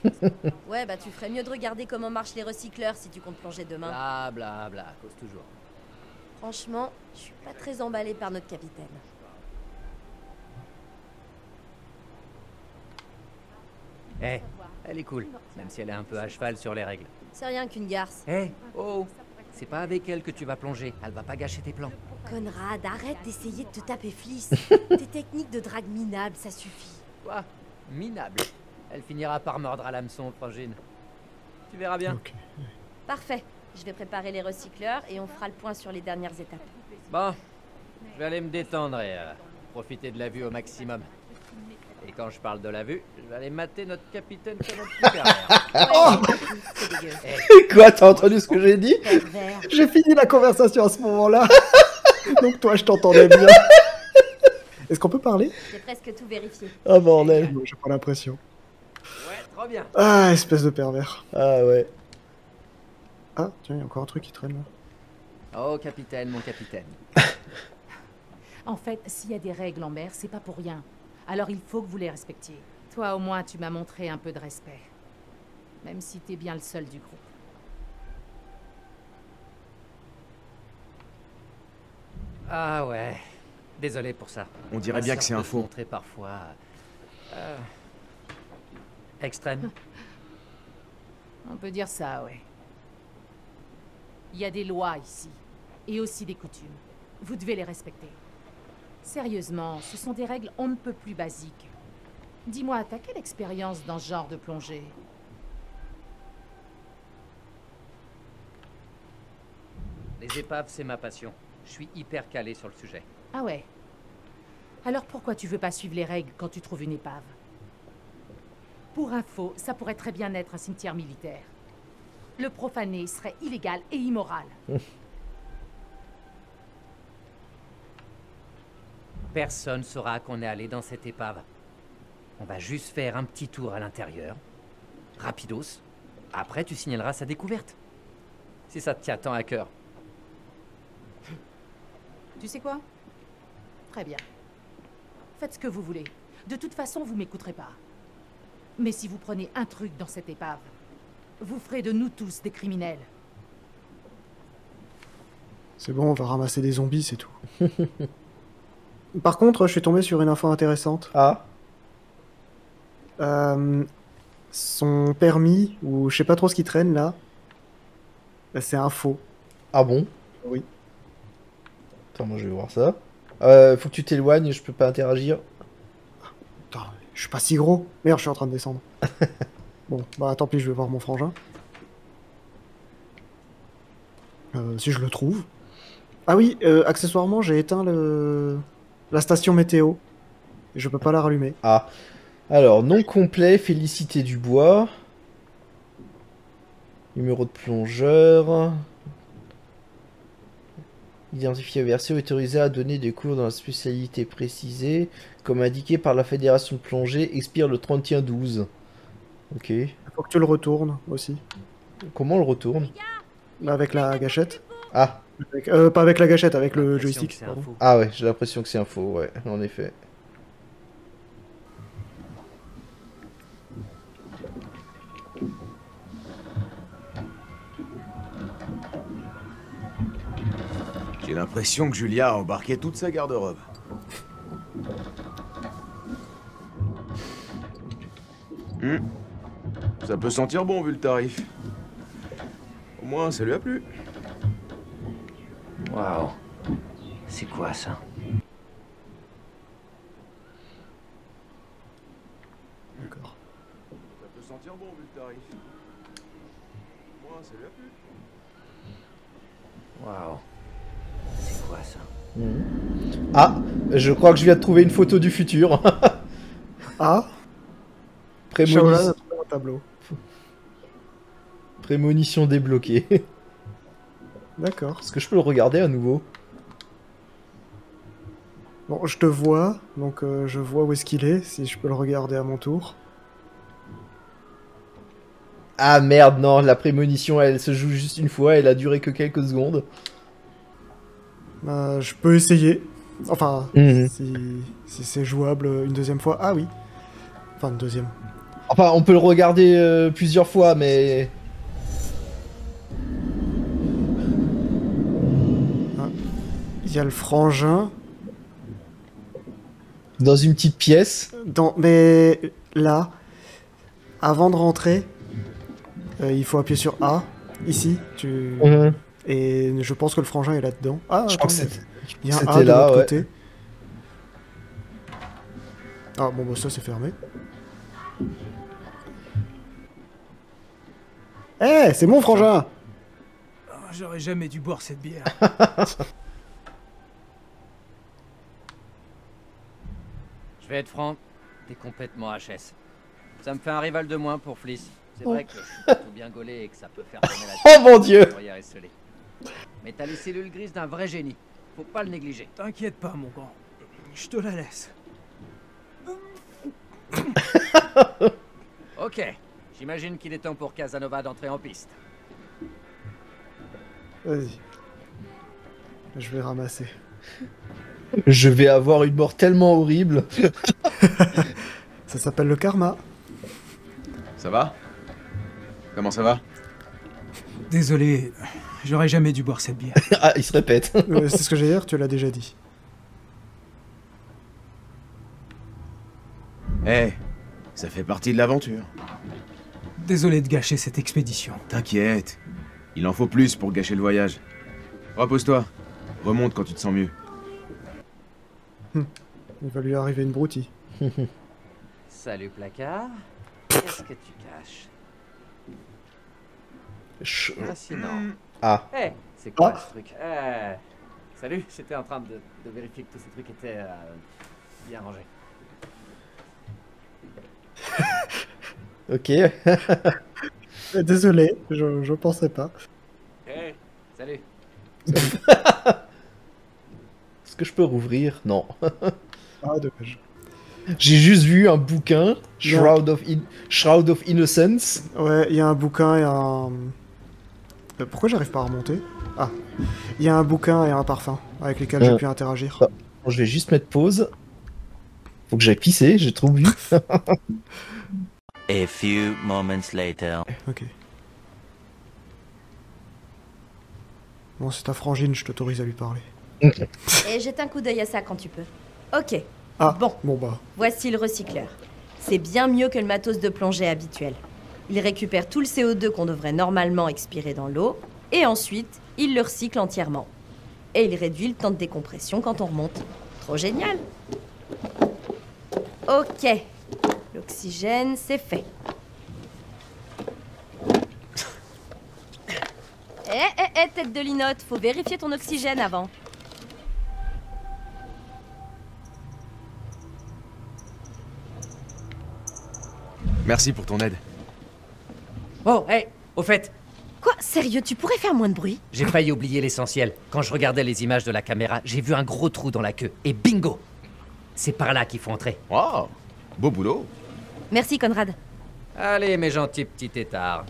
Ouais, bah tu ferais mieux de regarder comment marchent les recycleurs si tu comptes plonger demain. Bla bla bla, cause toujours. Franchement, je suis pas très emballée par notre capitaine. Eh, hey, elle est cool, même si elle est un peu à cheval sur les règles. C'est rien qu'une garce. Eh, hey, oh, c'est pas avec elle que tu vas plonger, elle va pas gâcher tes plans. Conrad, arrête d'essayer de te taper flics. Tes techniques de drague minables, ça suffit. Quoi? Minable? Elle finira par mordre à l'hameçon, Frangine. Tu verras bien. Okay. Parfait. Je vais préparer les recycleurs et on fera le point sur les dernières étapes. Bon, je vais aller me détendre et profiter de la vue au maximum. Et quand je parle de la vue, je vais aller mater notre capitaine comme un petit pervers. Quoi, t'as entendu ce que j'ai dit? J'ai fini la conversation à ce moment-là. Donc toi, je t'entendais bien. Est-ce qu'on peut parler? J'ai presque tout vérifié. Ah bordel, j'ai pas l'impression. Bien. Ah, espèce de pervers. Ah ouais. Ah, tiens, il y a encore un truc qui traîne là. Oh, capitaine, mon capitaine. En fait, s'il y a des règles en mer, c'est pas pour rien. Alors il faut que vous les respectiez. Toi, au moins, tu m'as montré un peu de respect. Même si t'es bien le seul du groupe. Ah ouais. Désolé pour ça. On dirait bien que c'est un faux. Montrer parfois... extrême. On peut dire ça, ouais. Il y a des lois ici, et aussi des coutumes. Vous devez les respecter. Sérieusement, ce sont des règles on ne peut plus basiques. Dis-moi, t'as quelle expérience dans ce genre de plongée? Les épaves, c'est ma passion. Je suis hyper calé sur le sujet. Ah ouais? Alors pourquoi tu veux pas suivre les règles quand tu trouves une épave? Pour info, ça pourrait très bien être un cimetière militaire. Le profaner serait illégal et immoral. Personne saura qu'on est allé dans cette épave. On va juste faire un petit tour à l'intérieur. Rapidos. Après, tu signaleras sa découverte. Si ça te tient tant à cœur. Tu sais quoi? Très bien. Faites ce que vous voulez. De toute façon, vous m'écouterez pas. Mais si vous prenez un truc dans cette épave, vous ferez de nous tous des criminels. C'est bon, on va ramasser des zombies, c'est tout. Par contre, je suis tombé sur une info intéressante. Ah. Son permis, ou je sais pas trop ce qui traîne là, c'est un faux. Ah bon? Oui. Attends, moi je vais voir ça. Faut que tu t'éloignes, je peux pas interagir. Je suis pas si gros. Merde, je suis en train de descendre. Bon, bah tant pis, je vais voir mon frangin. Si je le trouve. Ah oui, accessoirement, j'ai éteint la station météo. Et je peux pas la rallumer. Ah. Alors, nom complet, Félicité Dubois. Numéro de plongeur. Identifié versé, autorisé à donner des cours dans la spécialité précisée, comme indiqué par la Fédération de plongée, expire le 31-12. Ok. Faut que tu le retournes aussi. Comment on le retourne? Avec la gâchette. Ah. Avec, pas avec la gâchette, avec le joystick. Ah ouais, j'ai l'impression que c'est un faux, ouais, en effet. J'ai l'impression que Julia a embarqué toute sa garde-robe. Mmh. Ça peut sentir bon vu le tarif. Au moins, ça lui a plu. Waouh. C'est quoi ça? D'accord. Ça peut sentir bon vu le tarif. Au moins, ça lui a plu. Waouh. C'est quoi ça? Mmh. Ah, je crois que je viens de trouver une photo du futur. Ah. Shaolan a trouvé un tableau. Prémonition débloquée. D'accord. Est-ce que je peux le regarder à nouveau? Bon, je te vois, donc je vois où est-ce qu'il est, si je peux le regarder à mon tour. Ah merde, non, la prémonition, elle se joue juste une fois, elle a duré que quelques secondes. Je peux essayer. Enfin, si c'est jouable une deuxième fois. Ah oui. Enfin, une deuxième. Enfin, on peut le regarder plusieurs fois, mais... Il y a le frangin. Dans une petite pièce. Dans... Mais là, avant de rentrer, il faut appuyer sur A, ici. Et je pense que le frangin est là-dedans. Ah, je crois que c'était là, ouais. Côté. Ah bon, bah ça c'est fermé. Eh, hey, c'est mon frangin. Oh, j'aurais jamais dû boire cette bière. Je vais être franc, t'es complètement HS. Ça me fait un rival de moins pour Fliss. C'est vrai que je suis plutôt bien gaulé et que ça peut faire tourner la tête. Oh mon dieu. Mais t'as les cellules grises d'un vrai génie. Faut pas le négliger. T'inquiète pas, mon grand. Je te la laisse. Ok. J'imagine qu'il est temps pour Casanova d'entrer en piste. Vas-y. Je vais ramasser. Je vais avoir une mort tellement horrible. Ça s'appelle le karma. Ça va? Comment ça va? Désolé, j'aurais jamais dû boire cette bière. Ah, il se répète. C'est ce que j'ai hier, tu l'as déjà dit. Eh, hey, ça fait partie de l'aventure. Désolé de gâcher cette expédition. T'inquiète, il en faut plus pour gâcher le voyage. Repose-toi, remonte quand tu te sens mieux. Il va lui arriver une broutille. Salut placard, qu'est-ce que tu caches? Fascinant. Ah. Eh, hey, c'est quoi ce truc? Salut, j'étais en train de vérifier que tous ces trucs étaient bien rangés. Ok. Désolé, je pensais pas. Hey, salut. Est-ce que je peux rouvrir? Non. Ah, dommage. J'ai juste vu un bouquin, Shroud of Innocence. Ouais, il y a un bouquin et un... Pourquoi j'arrive pas à remonter? Ah, il y a un bouquin et un parfum avec lesquels j'ai pu interagir. Bah, bon, je vais juste mettre pause. Faut que j'aille pisser, j'ai trop bu. A few moments later. Ok. Bon, c'est ta frangine, je t'autorise à lui parler. Et jette un coup d'œil à ça quand tu peux. Ok. Ah, bon bah. Voici le recycleur. C'est bien mieux que le matos de plongée habituel. Il récupère tout le CO2 qu'on devrait normalement expirer dans l'eau, et ensuite, il le recycle entièrement. Et il réduit le temps de décompression quand on remonte. Trop génial! Ok, l'oxygène, c'est fait. Eh, tête de linotte, faut vérifier ton oxygène avant. Merci pour ton aide. Oh, hey, au fait... Quoi? Sérieux, tu pourrais faire moins de bruit? J'ai failli oublier l'essentiel. Quand je regardais les images de la caméra, j'ai vu un gros trou dans la queue. Et bingo! C'est par là qu'il faut entrer. Wow, beau boulot. Merci, Conrad. Allez, mes gentils petits têtards.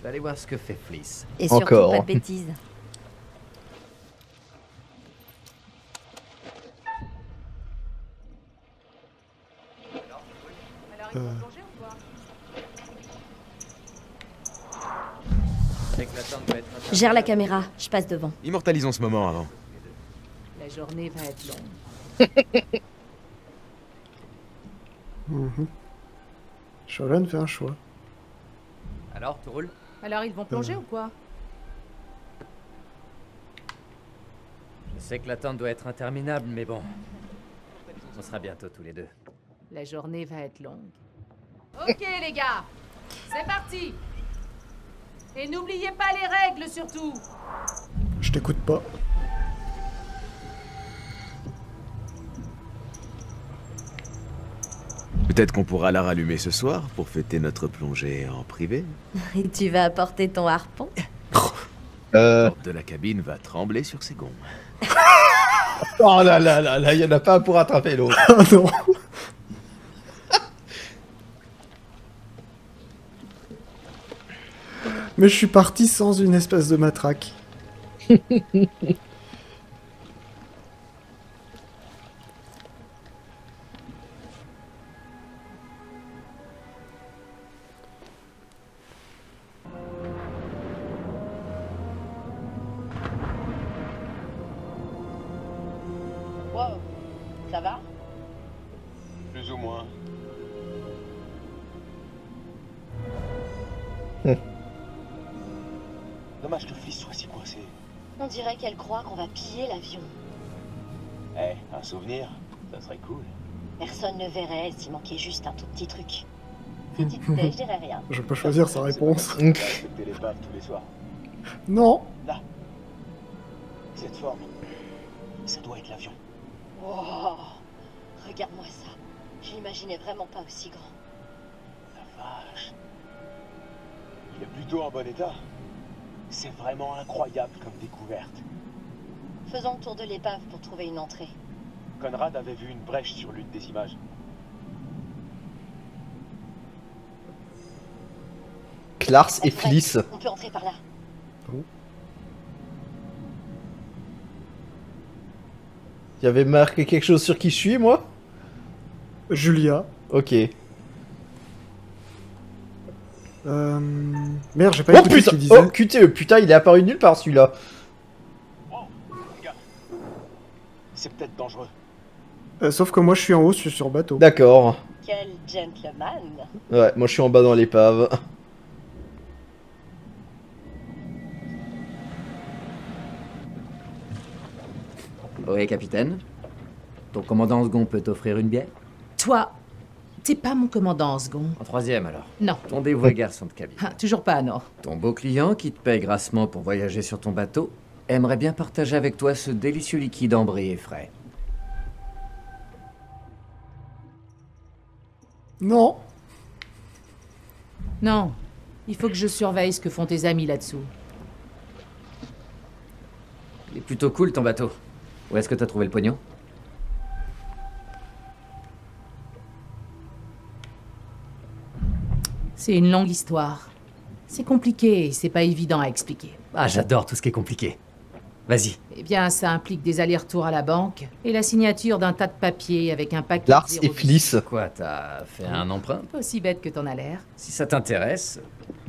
Je vais aller voir ce que fait Fliss. Et surtout pas de bêtises. Gère la caméra, je passe devant. Immortalisons ce moment avant. La journée va être longue. Shaolan fait un choix. Alors, tout roule? Alors, ils vont plonger ou quoi? Je sais que l'attente doit être interminable, mais bon. On sera bientôt tous les deux. La journée va être longue. Ok, les gars, c'est parti. Et n'oubliez pas les règles, surtout. Je t'écoute pas. Peut-être qu'on pourra la rallumer ce soir pour fêter notre plongée en privé. Et tu vas apporter ton harpon? La porte de la cabine va trembler sur ses gonds. Oh là là là là, il n'y en a pas pour attraper l'autre. Non. Mais je suis parti sans une espèce de matraque. Ça va? Plus ou moins. Dommage que Fliss soit si coincée. On dirait qu'elle croit qu'on va piller l'avion. Eh, un souvenir, ça serait cool. Personne ne verrait s'il manquait juste un tout petit truc. Une petite tête, je dirais rien. Je peux choisir sa réponse. Non. Là. Cette forme, ça doit être l'avion. Oh, regarde-moi ça. Je l'imaginais vraiment pas aussi grand. La vache. Il est plutôt en bon état. C'est vraiment incroyable comme découverte. Faisons le tour de l'épave pour trouver une entrée. Conrad avait vu une brèche sur l'une des images. Klarth et Fliss. On peut entrer par là. Oh. Il y avait marqué quelque chose sur qui je suis, moi? Julia. Ok. Merde, j'ai pas écouté ce qu'il disait. Oh putain, il est apparu nulle part celui-là. Oh, regarde. C'est peut-être dangereux. Sauf que moi je suis en haut, je suis sur bateau. D'accord. Quel gentleman. Ouais, moi je suis en bas dans l'épave. Oui, capitaine. Ton commandant second peut t'offrir une bière? Toi, t'es pas mon commandant second. En troisième, alors? Non. Ton dévoué garçon de cabine. Ah, toujours pas, non. Ton beau client, qui te paye grassement pour voyager sur ton bateau, aimerait bien partager avec toi ce délicieux liquide ambré et frais. Non. Non. Il faut que je surveille ce que font tes amis là-dessous. Il est plutôt cool, ton bateau. Où est-ce que t'as trouvé le pognon? C'est une longue histoire. C'est compliqué et c'est pas évident à expliquer. Ah, j'adore tout ce qui est compliqué. Vas-y. Eh bien, ça implique des allers-retours à la banque et la signature d'un tas de papiers avec un paquet Klarth et Fliss. Quoi, t'as fait un emprunt? Pas aussi bête que t'en as l'air. Si ça t'intéresse,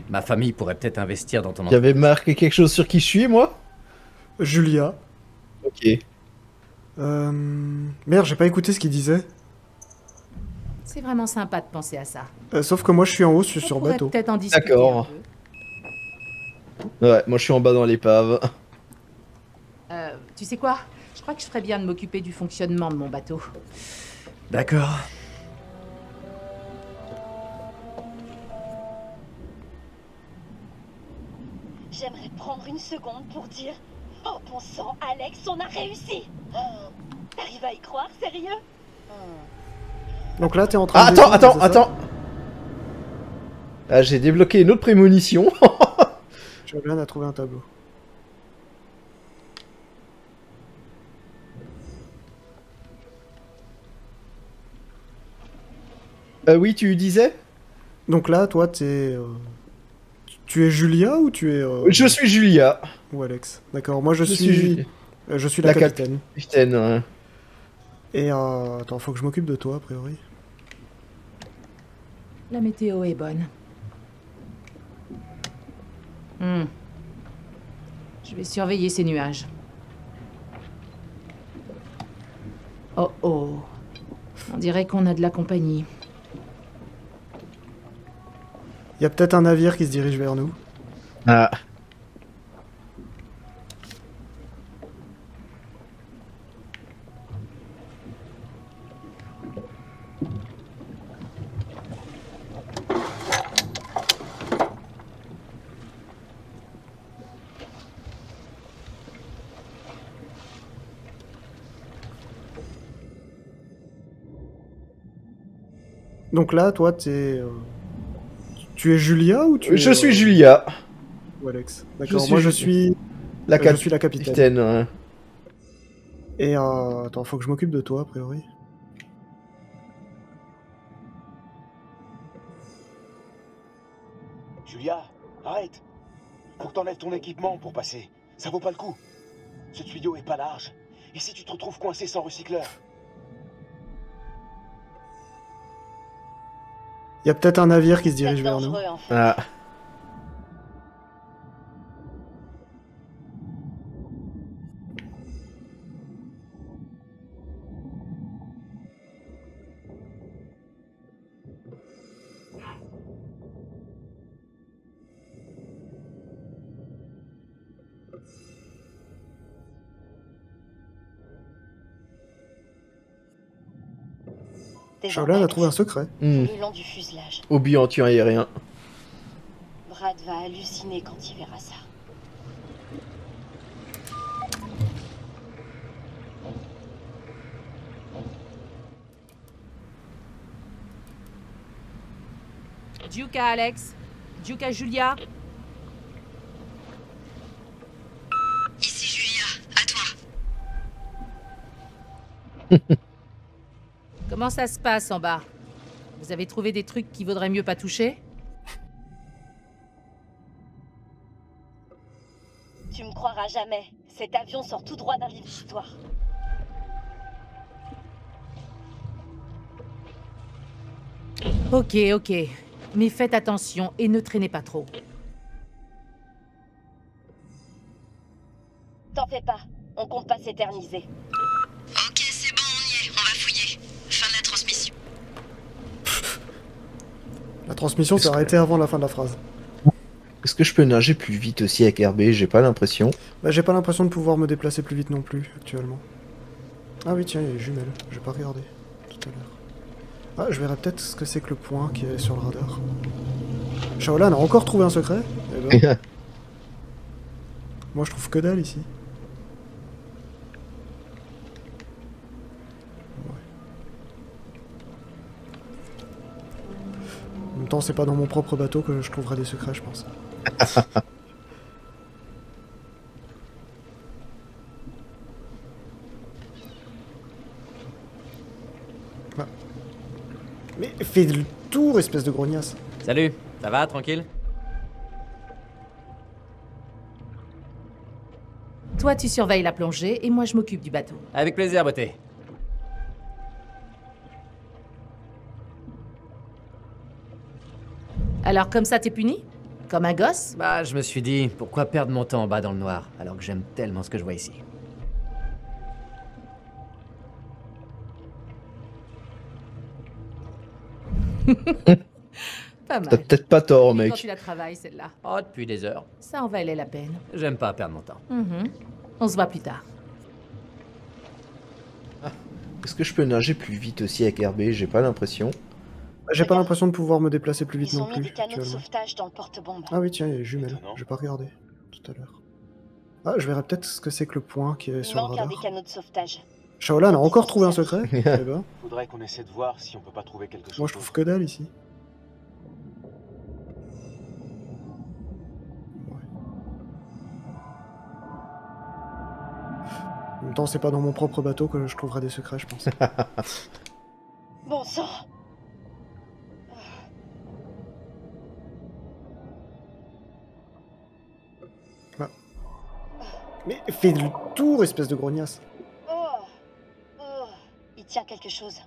ma famille pourrait peut-être investir dans ton entreprise. Y'avait marqué quelque chose sur qui je suis, moi? Julia. Ok. Merde, j'ai pas écouté ce qu'il disait. C'est vraiment sympa de penser à ça. Sauf que moi je suis en haut, je suis sur bateau. Peut-être en discuter. D'accord. Ouais, moi je suis en bas dans l'épave. Tu sais quoi? Je crois que je ferais bien de m'occuper du fonctionnement de mon bateau. D'accord. J'aimerais prendre une seconde pour dire... Oh bon sang, Alex, on a réussi! T'arrives à y croire, sérieux? Donc là, t'es en train de... Attends! Ah, j'ai débloqué une autre prémonition. Je viens de trouver un tableau. Oui, tu disais? Donc là, toi, t'es... Tu es Julia ou tu es... Je suis Julia. Ou Alex. D'accord, moi je suis la capitaine. Ouais. Et attends, faut que je m'occupe de toi, a priori. La météo est bonne. Hmm. Je vais surveiller ces nuages. Oh oh. On dirait qu'on a de la compagnie. Il y a peut-être un navire qui se dirige vers nous. Ah. Donc là, toi, t'es... Tu es Julia ou tu es... Je suis Julia. Ou Alex. D'accord, moi je suis la capitaine. Ouais. Et attends, faut que je m'occupe de toi, a priori. Julia, arrête. Faut que t'enlèves ton équipement pour passer. Ça vaut pas le coup. Ce tuyau est pas large. Et si tu te retrouves coincé sans recycleur? Il y a peut-être un navire qui se dirige vers nous. En fait. Ah. Shaolan a trouvé un secret. Le long du fuselage. Obus anti-aérien. Brad va halluciner quand il verra ça. Duke à Alex. Duke à Julia. Ici Julia, à toi. Comment ça se passe en bas? Vous avez trouvé des trucs qui vaudrait mieux pas toucher? Tu me croiras jamais. Cet avion sort tout droit d'un livre d'histoire. Ok, ok. Mais faites attention et ne traînez pas trop. T'en fais pas. On compte pas s'éterniser. La transmission s'est arrêtée avant la fin de la phrase. Est-ce que je peux nager plus vite aussi avec RB? J'ai pas l'impression. Bah j'ai pas l'impression de pouvoir me déplacer plus vite non plus, actuellement. Ah oui tiens, il y a les jumelles. J'ai pas regardé tout à l'heure. Ah, je verrai peut-être ce que c'est que le point qui est sur le radar. Shaolan a encore trouvé un secret? Eh ben... Moi je trouve que dalle ici. C'est pas dans mon propre bateau que je trouverai des secrets, je pense. Ah. Mais fais le tour, espèce de grognasse. Salut, ça va, tranquille? Toi, tu surveilles la plongée et moi, je m'occupe du bateau. Avec plaisir, beauté. Alors comme ça, t'es puni? Comme un gosse? Bah, je me suis dit, pourquoi perdre mon temps en bas dans le noir, alors que j'aime tellement ce que je vois ici. Pas mal. T'as peut-être pas tort, mec. Quand tu la travailles, celle-là? Oh, depuis des heures. Ça en valait la peine. J'aime pas perdre mon temps. On se voit plus tard. Ah. Est-ce que je peux nager plus vite aussi avec RB? J'ai pas l'impression. J'ai pas l'impression de pouvoir me déplacer plus vite non plus. Ils ont mis des canaux de sauvetage dans le porte-bombe. Ah oui tiens, il y a les jumelles. J'ai pas regardé tout à l'heure. Ah, je verrai peut-être ce que c'est que le point qui est sur le radar. Il manque un des canaux de sauvetage. Shaolan a encore trouvé un secret. Faudrait qu'on essaie de voir si on peut pas trouver quelque chose. Moi je trouve que dalle ici. En même temps, c'est pas dans mon propre bateau que je trouverai des secrets, je pense. Bon sang. Mais fais le tour, espèce de grognasse. Oh, il tient quelque chose.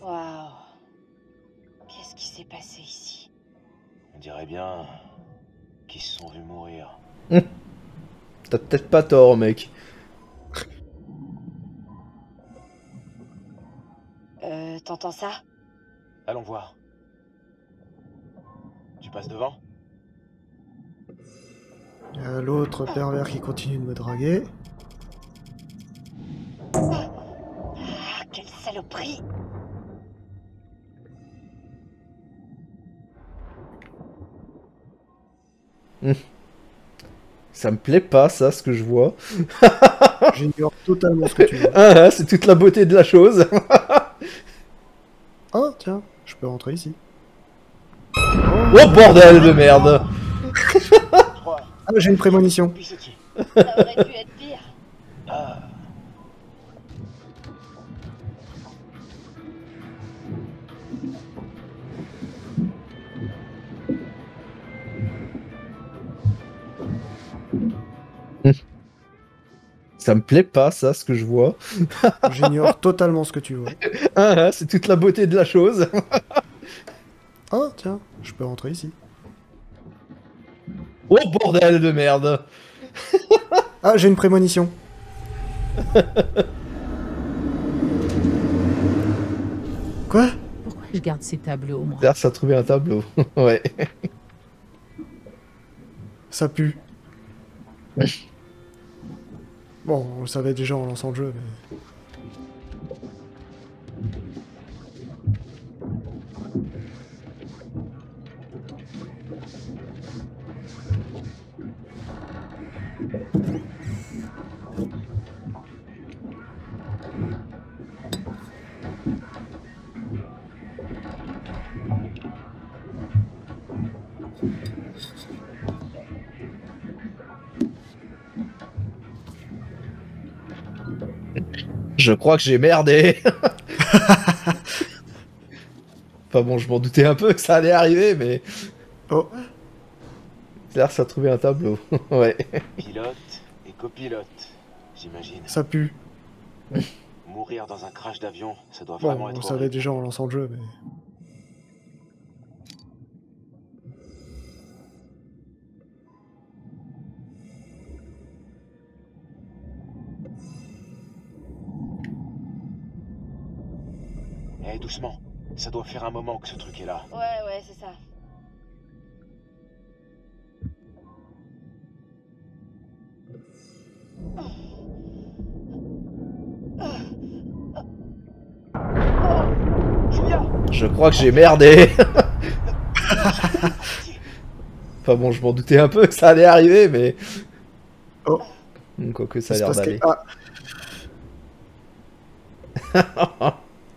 Waouh. Qu'est-ce qui s'est passé ici? On dirait bien qu'ils se sont vus mourir. T'as peut-être pas tort, mec. T'entends ça? Allons voir. Tu passes devant? L'autre pervers qui continue de me draguer. Ah, quelle saloperie! Ça me plaît pas, ça, ce que je vois. J'ignore totalement ce que tu vois. Ah, c'est toute la beauté de la chose. Oh, tiens, je peux rentrer ici. Oh, oh bordel de merde. Ah, j'ai une prémonition. Ça aurait dû être pire. Ah. Ça me plaît pas, ça, ce que je vois. J'ignore totalement ce que tu vois. Ah, c'est toute la beauté de la chose. Oh, tiens, je peux rentrer ici. Oh, bordel de merde. Ah, j'ai une prémonition. Quoi? Pourquoi je garde ces tableaux, moi? D'ailleurs, ça a trouvé un tableau. Ouais. Ça pue. Ouais. Bon, on le savait déjà en lançant le jeu, mais... Je crois que j'ai merdé. Enfin bon, je m'en doutais un peu que ça allait arriver, mais... Oh. Claire, ça a trouvé un tableau. Ouais. Pilote et copilote, j'imagine. Ça pue. Mourir dans un crash d'avion, ça doit vraiment être... On savait déjà en lançant le jeu, mais... Doucement, ça doit faire un moment que ce truc est là. Ouais, c'est ça. Je crois que j'ai merdé. Enfin bon, je m'en doutais un peu que ça allait arriver, mais... Oh. Quoique ça a l'air d'aller.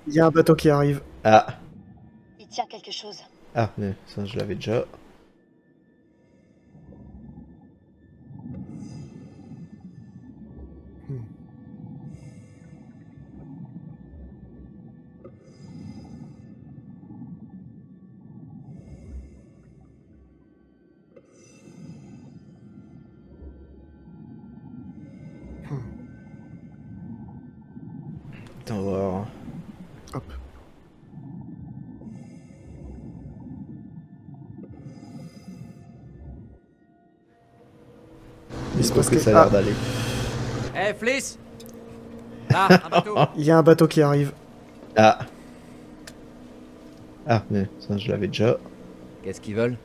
Il y a un bateau qui arrive. Ah. Il tient quelque chose. Ah, mais ça je l'avais déjà. Attends, on va voir. Hop. Il se passe que ça a l'air d'aller. Eh, Fliss! Là, un bateau! Il y a un bateau qui arrive. Ah. Ah, mais ça, je l'avais déjà. Qu'est-ce qu'ils veulent?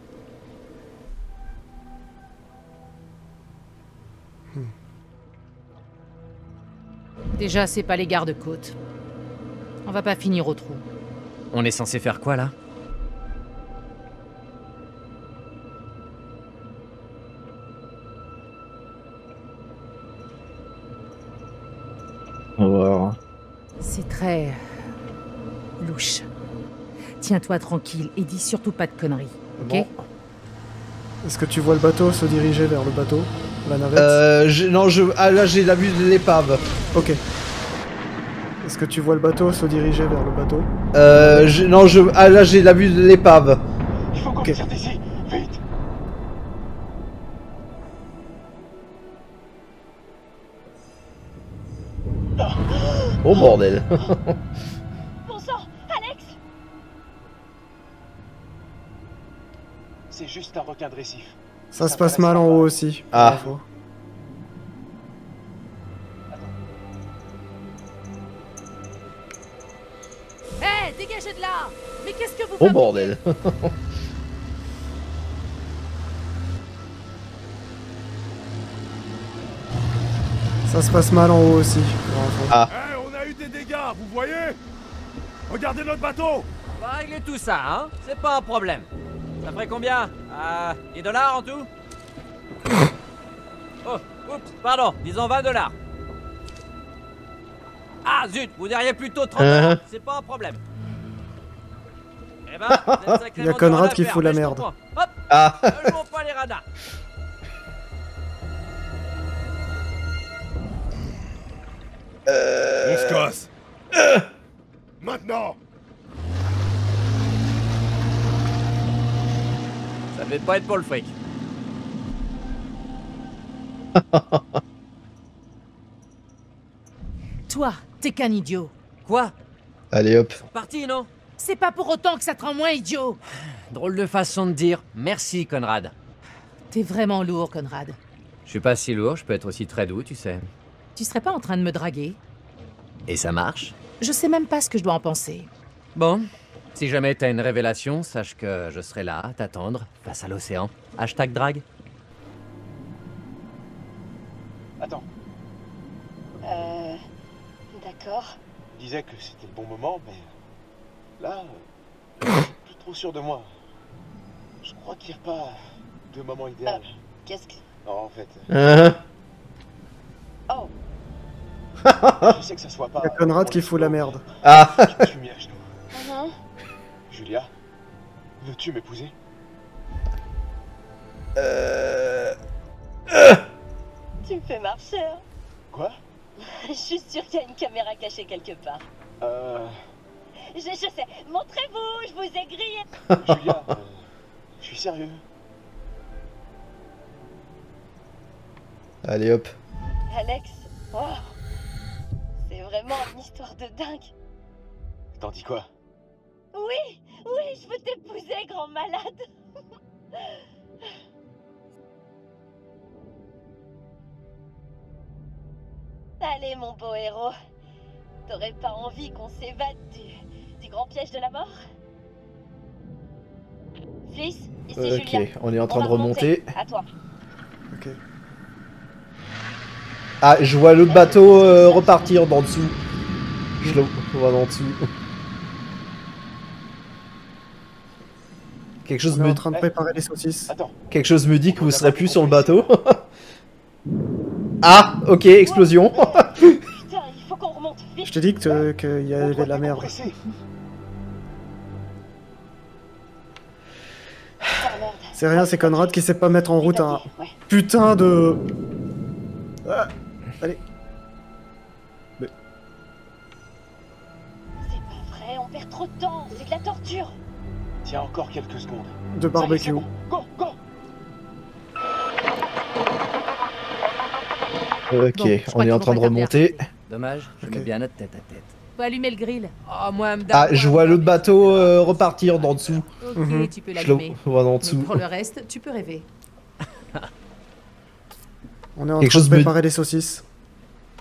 Déjà, c'est pas les gardes-côtes. On va pas finir au trou. On est censé faire quoi, là? On va voir. C'est très... louche. Tiens-toi tranquille et dis surtout pas de conneries, ok? Bon. Est-ce que tu vois le bateau se diriger vers le bateau, la navette? Non, là j'ai la vue de l'épave. Ok. Est-ce que tu vois le bateau se diriger vers le bateau? Non, là j'ai la vue de l'épave. Il faut qu'on tire d'ici, vite. Oh bordel. Bon sang, Alex. C'est juste un requin de récif. Ça se passe mal en haut aussi. Ah. Hé, dégagez de là. Mais qu'est-ce que vous faites? Oh bordel. Ça se passe mal en haut aussi. Ah. Des dégâts, vous voyez? Regardez notre bateau. On va régler tout ça, hein? C'est pas un problème. Ça ferait combien? Des dollars en tout? Oh, oups, pardon, disons 20 dollars. Ah zut, vous diriez plutôt 30 dollars, c'est pas un problème. Eh ben, il y a Conrad qui fout la merde. Hop, ne jouons pas les radars. On se casse. Maintenant. Ça devait pas être pour le fric. Toi, t'es qu'un idiot. Quoi? Allez hop. Parti, non? C'est pas pour autant que ça te rend moins idiot. Drôle de façon de dire. Merci, Conrad. T'es vraiment lourd, Conrad. Je suis pas si lourd, je peux être aussi très doux, tu sais. Tu serais pas en train de me draguer? Et ça marche? Je sais même pas ce que je dois en penser. Bon, si jamais t'as une révélation, sache que je serai là à t'attendre, face à l'océan. Hashtag drague. Attends. D'accord. Je disais que c'était le bon moment, mais... Là, je suis plus trop sûr de moi. Je crois qu'il n'y a pas de moment idéal. Qu'est-ce que... Non, en fait... Oh. Je sais que ça soit pas. Il y a Conrad qui fout la merde. Ah. Je me suis mis à genoux. Julia, veux-tu m'épouser? Tu me fais marcher. Hein. Quoi? Je suis sûre qu'il y a une caméra cachée quelque part. Je sais. Montrez-vous, je vous ai grillé. Julia, je suis sérieux. Allez hop. Alex, wow. C'est vraiment une histoire de dingue. T'en dis quoi? Oui, oui, je veux t'épouser, grand malade. Allez, mon beau héros. T'aurais pas envie qu'on s'évade du grand piège de la mort? Fliss, ici Julien. Ok, on est en train de remonter. À toi. Ok. Ah, je vois le bateau repartir d'en dessous. Je le vois d'en dessous. Quelque chose me... en train de préparer les saucisses. Attends. Quelque chose me dit que vous serez plus sur le bateau. Ah, ok, explosion. Putain, il faut qu'on remonte vite. Je t'ai dit qu'il y avait de la merde. C'est rien, c'est Conrad qui sait pas mettre en route un putain de... Ah. Allez. Mais... C'est pas vrai, on perd trop de temps, c'est de la torture. Tiens, encore quelques secondes. De barbecue. Allez, bon. Go. Ok, bon, on est en train de remonter. Dommage, je mets bien notre tête à tête. Faut allumer le grill. Oh, moi, je vois le bateau repartir d'en dessous. Ok, tu peux l'allumer. Je vois d'en dessous. Pour le reste, tu peux rêver. On est en train de préparer des saucisses.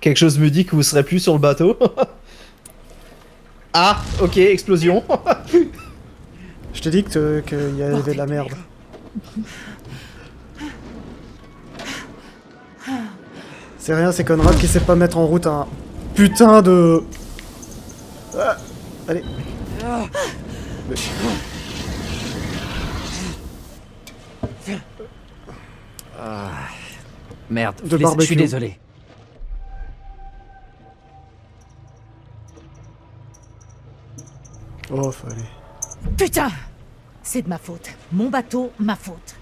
Quelque chose me dit que vous serez plus sur le bateau. Ah, ok, explosion. Je t'ai dit qu'il y avait de la merde. C'est rien, c'est Conrad qui sait pas mettre en route un putain de... Ah, allez. Ah. Merde, je suis désolé. Oh, fallait. Putain! C'est de ma faute. Mon bateau, ma faute.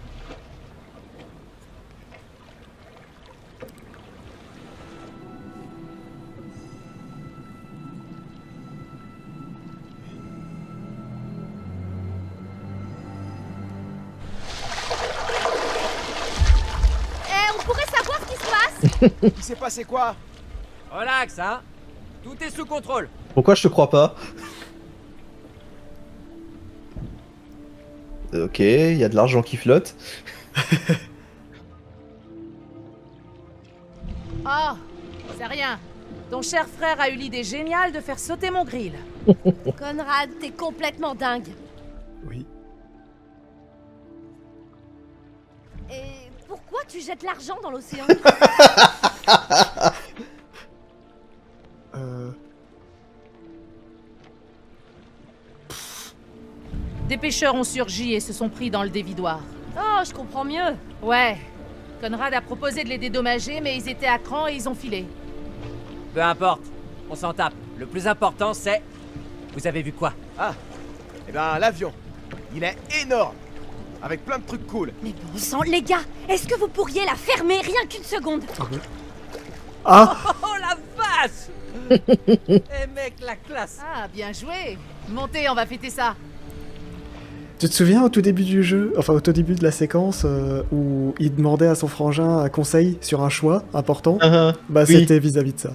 Il s'est passé quoi? Relax, hein. Tout est sous contrôle. Pourquoi je te crois pas? Ok, il y a de l'argent qui flotte. Oh, c'est rien. Ton cher frère a eu l'idée géniale de faire sauter mon grill. Conrad, t'es complètement dingue. Oui. Et pourquoi tu jettes l'argent dans l'océan? Des pêcheurs ont surgi et se sont pris dans le dévidoir. Oh, je comprends mieux. Ouais. Conrad a proposé de les dédommager, mais ils étaient à cran et ils ont filé. Peu importe. On s'en tape. Le plus important, c'est... Vous avez vu quoi? Ah. Eh ben, l'avion. Il est énorme. Avec plein de trucs cool. Mais bon sang, les gars, est-ce que vous pourriez la fermer rien qu'une seconde? Ah. Oh, la vache. Eh mec, la classe. Ah, bien joué. Montez, on va fêter ça. Tu te souviens au tout début du jeu, enfin au tout début de la séquence, où il demandait à son frangin un conseil sur un choix important? Bah oui. C'était vis-à-vis de ça.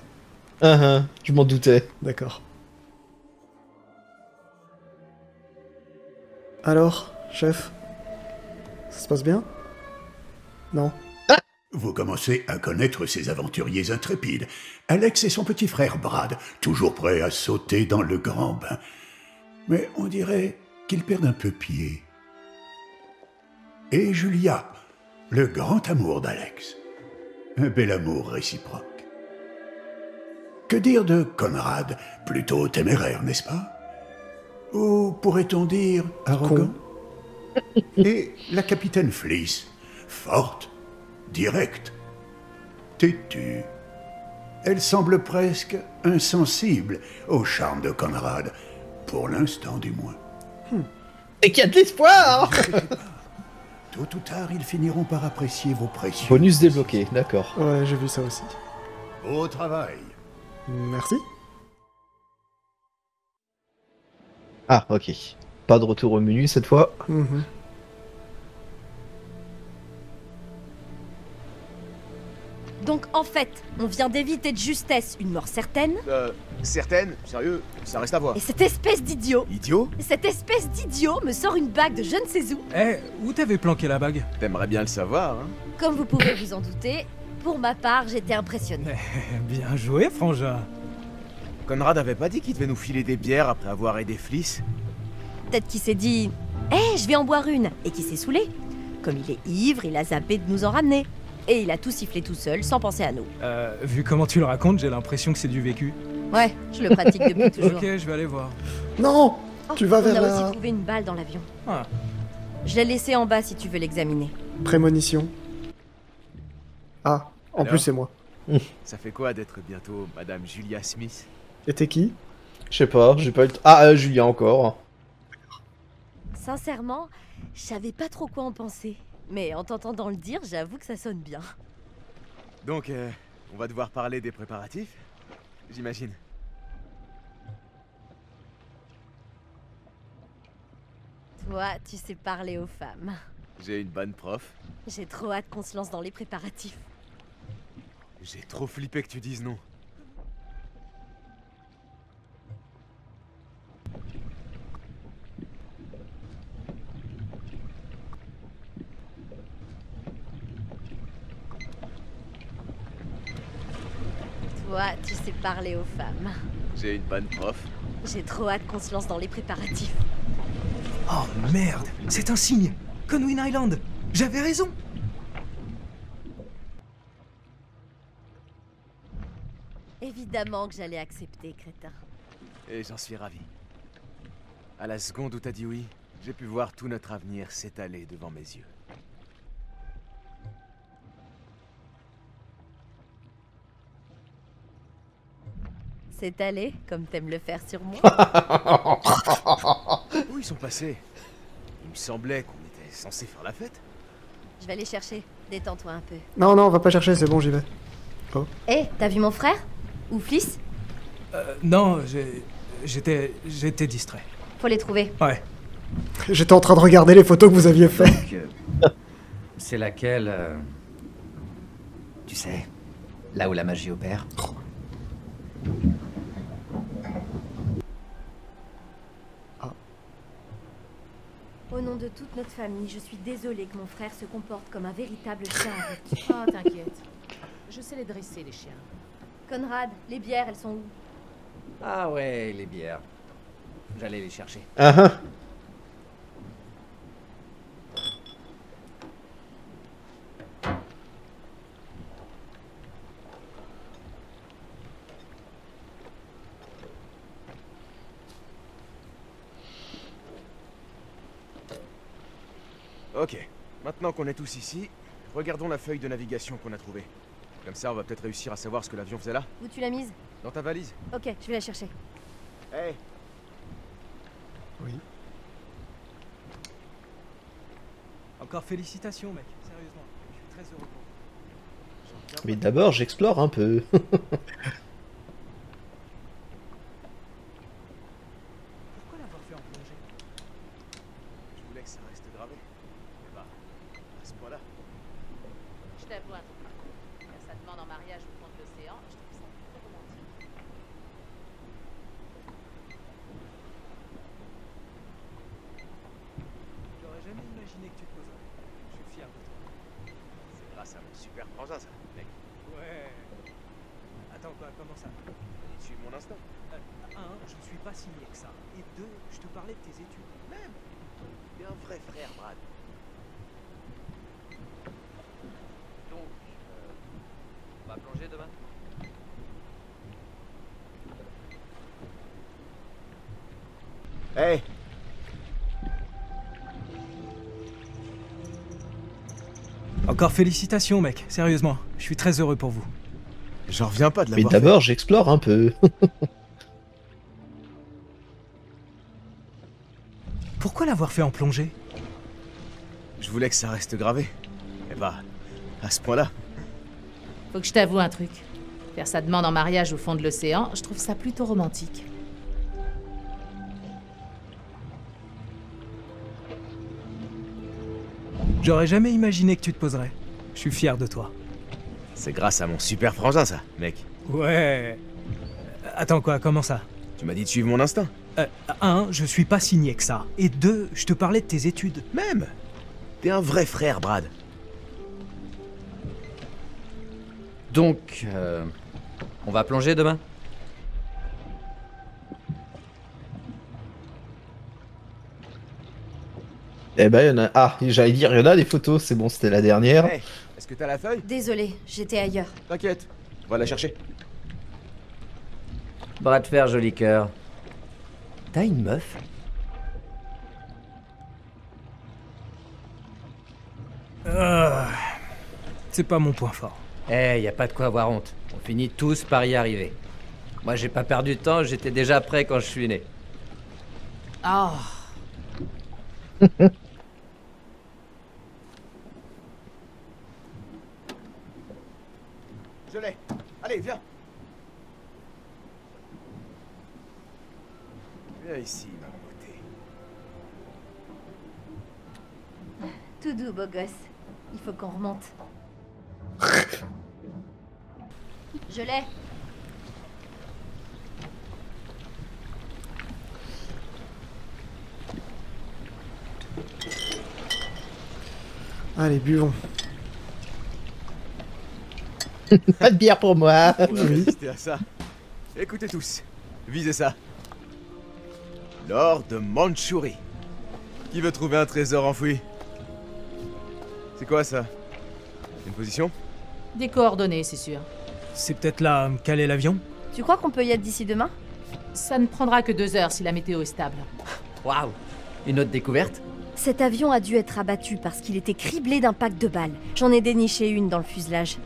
Je m'en doutais. D'accord. Alors, chef, ça se passe bien? Non. Vous commencez à connaître ces aventuriers intrépides. Alex et son petit frère Brad, toujours prêts à sauter dans le grand bain. Mais on dirait... qu'ils perdent un peu pied. Et Julia, le grand amour d'Alex. Un bel amour réciproque. Que dire de Conrad, plutôt téméraire, n'est-ce pas? Ou pourrait-on dire arrogant? Et la capitaine Fleece, forte, directe, têtue. Elle semble presque insensible au charme de Conrad, pour l'instant du moins. Et qu'il y a de l'espoir! Tôt ou tard, ils finiront par apprécier vos précieux. Bonus débloqué, d'accord. Ouais, j'ai vu ça aussi. Au travail. Merci. Ah, ok. Pas de retour au menu cette fois. Donc en fait, on vient d'éviter de justesse une mort certaine. Certaine? Sérieux? Ça reste à voir. Et cette espèce d'idiot. Idiot? Cette espèce d'idiot me sort une bague de je ne sais où. Eh, où t'avais planqué la bague? T'aimerais bien le savoir, hein? Comme vous pouvez vous en douter, pour ma part, j'étais impressionné. Bien joué, frangin. Conrad avait pas dit qu'il devait nous filer des bières après avoir aidé Fliss? Peut-être qu'il s'est dit, eh, je vais en boire une, et qu'il s'est saoulé. Comme il est ivre, il a zappé de nous en ramener. Et il a tout sifflé tout seul, sans penser à nous. Vu comment tu le racontes, j'ai l'impression que c'est du vécu. Ouais, je le pratique depuis toujours. Ok, je vais aller voir. Non, oh, tu vas vers là. On a aussi trouvé une balle dans l'avion. Ah. Je l'ai laissée en bas si tu veux l'examiner. Prémonition. Ah, en plus c'est moi. Ça fait quoi d'être bientôt Madame Julia Smith? Et t'es qui? Je sais pas, j'ai pas eu le temps. Ah, Julia encore. Sincèrement, je savais pas trop quoi en penser. Mais en t'entendant le dire, j'avoue que ça sonne bien. Donc, on va devoir parler des préparatifs, j'imagine. Toi, tu sais parler aux femmes. J'ai une bonne prof. J'ai trop hâte qu'on se lance dans les préparatifs. J'ai trop flippé que tu dises non. Toi, tu sais parler aux femmes. J'ai une bonne prof. J'ai trop hâte qu'on se lance dans les préparatifs. Oh merde, c'est un signe. Conwin Island, j'avais raison. Évidemment que j'allais accepter, crétin. Et j'en suis ravi. À la seconde où t'as dit oui, j'ai pu voir tout notre avenir s'étaler devant mes yeux. S'étaler, comme t'aimes le faire sur moi. Où ils sont passés? Il me semblait qu'on était censé faire la fête. Je vais aller chercher, détends-toi un peu. Non, non, on va pas chercher, c'est bon, j'y vais. Oh. Hey, t'as vu mon frère? Ou Fliss? Non, j'étais distrait. Faut les trouver. Ouais. J'étais en train de regarder les photos que vous aviez faites. C'est laquelle... Tu sais, là où la magie opère. Au nom de toute notre famille, je suis désolée que mon frère se comporte comme un véritable chien avec. Oh, t'inquiète. Je sais les dresser, les chiens. Conrad, les bières, elles sont où? Ah ouais, les bières. J'allais les chercher. Ok, maintenant qu'on est tous ici, regardons la feuille de navigation qu'on a trouvée. Comme ça, on va peut-être réussir à savoir ce que l'avion faisait là. Où tu l'as mise? Dans ta valise. Ok, je vais la chercher. Hey. Oui. Encore félicitations, mec. Sérieusement, je suis très heureux pour vous. Mais d'abord, j'explore un peu. Encore félicitations, mec. Sérieusement, je suis très heureux pour vous. J'en reviens pas de la. Mais d'abord, j'explore un peu. Pourquoi l'avoir fait en plongée? Je voulais que ça reste gravé. Eh bah, à ce point-là. Faut que je t'avoue un truc. Faire sa demande en mariage au fond de l'océan, je trouve ça plutôt romantique. J'aurais jamais imaginé que tu te poserais. Je suis fier de toi. C'est grâce à mon super frangin, ça, mec. Ouais. Attends, quoi, comment ça? Tu m'as dit de suivre mon instinct. Un, je suis pas si niais que ça. Et deux, je te parlais de tes études. Même. T'es un vrai frère, Brad. Donc, on va plonger demain? Eh ben, il y en a... Ah, j'allais dire, il y en a des photos, c'est bon, c'était la dernière. Hey, est-ce que t'as la feuille? Désolé, j'étais ailleurs. T'inquiète, on va la chercher. Bras de fer, joli cœur. T'as une meuf? C'est pas mon point fort. Eh, y a pas de quoi avoir honte. On finit tous par y arriver. Moi, j'ai pas perdu de temps, j'étais déjà prêt quand je suis né. Oh. Je l'ai. Allez, viens. Viens ici, ma beauté. Tout doux, beau gosse. Il faut qu'on remonte. Je l'ai. Allez, buvons. Pas de bière pour moi. On va résister à ça. Écoutez tous, visez ça. L'or de Manchourie. Qui veut trouver un trésor enfoui? C'est quoi ça? Une position? Des coordonnées, c'est sûr. C'est peut-être là qu'elle est l'avion? Tu crois qu'on peut y être d'ici demain? Ça ne prendra que 2 heures si la météo est stable. Waouh! Une autre découverte? Cet avion a dû être abattu parce qu'il était criblé d'un pack de balles. J'en ai déniché une dans le fuselage.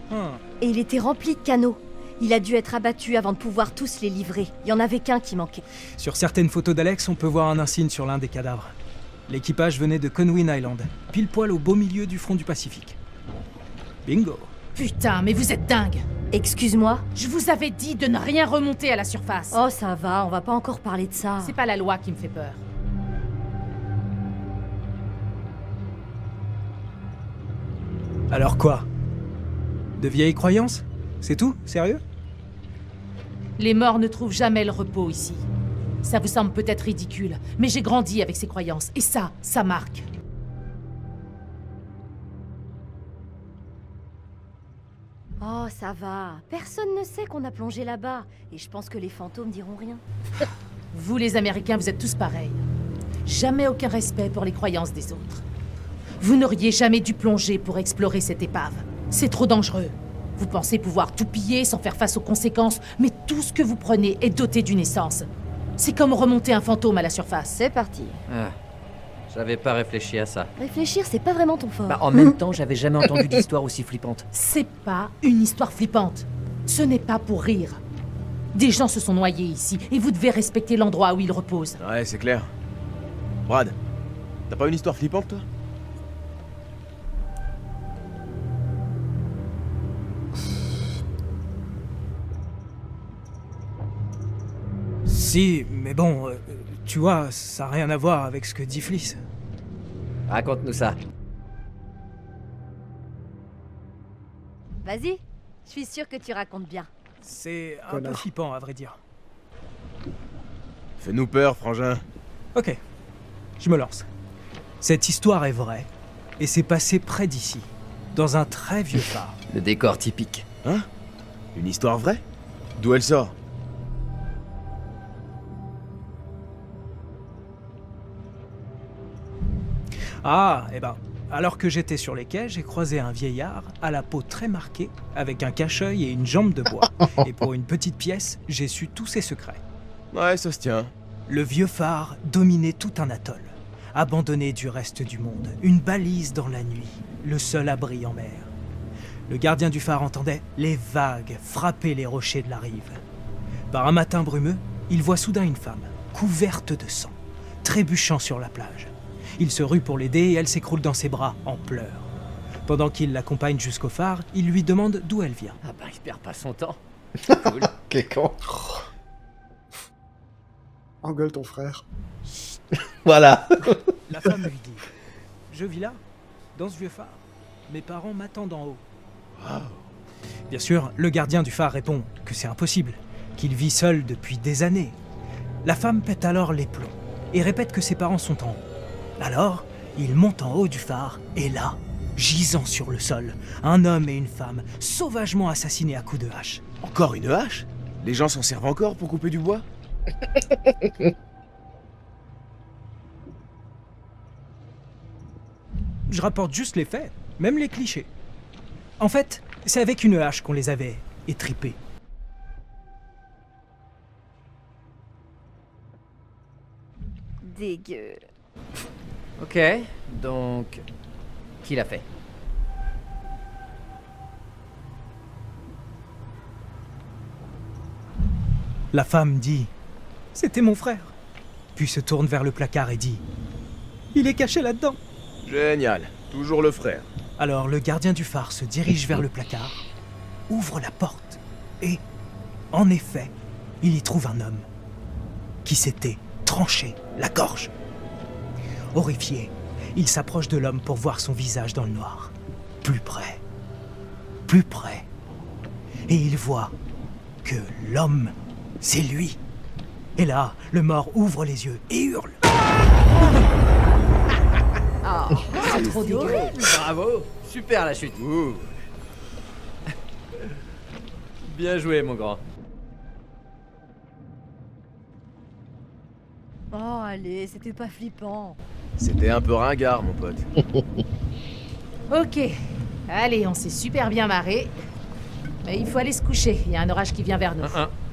Et il était rempli de canots. Il a dû être abattu avant de pouvoir tous les livrer. Il y en avait qu'un qui manquait. Sur certaines photos d'Alex, on peut voir un insigne sur l'un des cadavres. L'équipage venait de Conwin Island, pile poil au beau milieu du front du Pacifique. Bingo. Putain, mais vous êtes dingue. Excuse-moi? Je vous avais dit de ne rien remonter à la surface. Oh, ça va, on va pas encore parler de ça. C'est pas la loi qui me fait peur. Alors quoi? De vieilles croyances? C'est tout? Sérieux? Les morts ne trouvent jamais le repos ici. Ça vous semble peut-être ridicule, mais j'ai grandi avec ces croyances, et ça, ça marque. Oh, ça va. Personne ne sait qu'on a plongé là-bas, et je pense que les fantômes diront rien. Vous, les Américains, vous êtes tous pareils. Jamais aucun respect pour les croyances des autres. Vous n'auriez jamais dû plonger pour explorer cette épave. C'est trop dangereux. Vous pensez pouvoir tout piller sans faire face aux conséquences, mais tout ce que vous prenez est doté d'une essence. C'est comme remonter un fantôme à la surface. C'est parti. Ah, j'avais pas réfléchi à ça. Réfléchir, c'est pas vraiment ton fort. Bah, en même temps, j'avais jamais entendu d'histoire aussi flippante. C'est pas une histoire flippante. Ce n'est pas pour rire. Des gens se sont noyés ici, et vous devez respecter l'endroit où ils reposent. Ouais, c'est clair. Brad, t'as pas une histoire flippante, toi? Si, mais bon, tu vois, ça n'a rien à voir avec ce que dit Fliss. Raconte-nous ça. Vas-y, je suis sûre que tu racontes bien. C'est un peu flippant, à vrai dire. Fais-nous peur, frangin. Ok, je me lance. Cette histoire est vraie, et c'est passé près d'ici, dans un très vieux phare. Le décor typique. Hein? Une histoire vraie? D'où elle sort? Ah, eh ben, alors que j'étais sur les quais, j'ai croisé un vieillard à la peau très marquée, avec un cache-œil et une jambe de bois. Et pour une petite pièce, j'ai su tous ses secrets. Ouais, ça se tient. Le vieux phare dominait tout un atoll, abandonné du reste du monde, une balise dans la nuit, le seul abri en mer. Le gardien du phare entendait les vagues frapper les rochers de la rive. Par un matin brumeux, il voit soudain une femme, couverte de sang, trébuchant sur la plage. Il se rue pour l'aider et elle s'écroule dans ses bras, en pleurs. Pendant qu'il l'accompagne jusqu'au phare, il lui demande d'où elle vient. Ah bah, il perd pas son temps. Cool. Quel con. Engueule ton frère. Voilà. La femme lui dit, je vis là, dans ce vieux phare. Mes parents m'attendent en haut. Wow. Bien sûr, le gardien du phare répond que c'est impossible, qu'il vit seul depuis des années. La femme pète alors les plombs et répète que ses parents sont en haut. Alors, il monte en haut du phare, et là, gisant sur le sol, un homme et une femme, sauvagement assassinés à coups de hache. Encore une hache? Les gens s'en servent encore pour couper du bois? Je rapporte juste les faits, même les clichés. En fait, c'est avec une hache qu'on les avait étripés. Dégueu. Ok, donc... qui l'a fait? La femme dit « C'était mon frère », puis se tourne vers le placard et dit « Il est caché là-dedans ». Génial, toujours le frère. Alors le gardien du phare se dirige vers le placard, ouvre la porte, et, en effet, il y trouve un homme qui s'était tranché la gorge. Horrifié, il s'approche de l'homme pour voir son visage dans le noir. Plus près. Plus près. Et il voit que l'homme, c'est lui. Et là, le mort ouvre les yeux et hurle. Oh, c'est trop horrible. Bravo. Super la chute. Ouh. Bien joué, mon grand. Oh, allez, c'était pas flippant. C'était un peu ringard, mon pote. Ok. Allez, on s'est super bien marré. Mais il faut aller se coucher. Il y a un orage qui vient vers nous.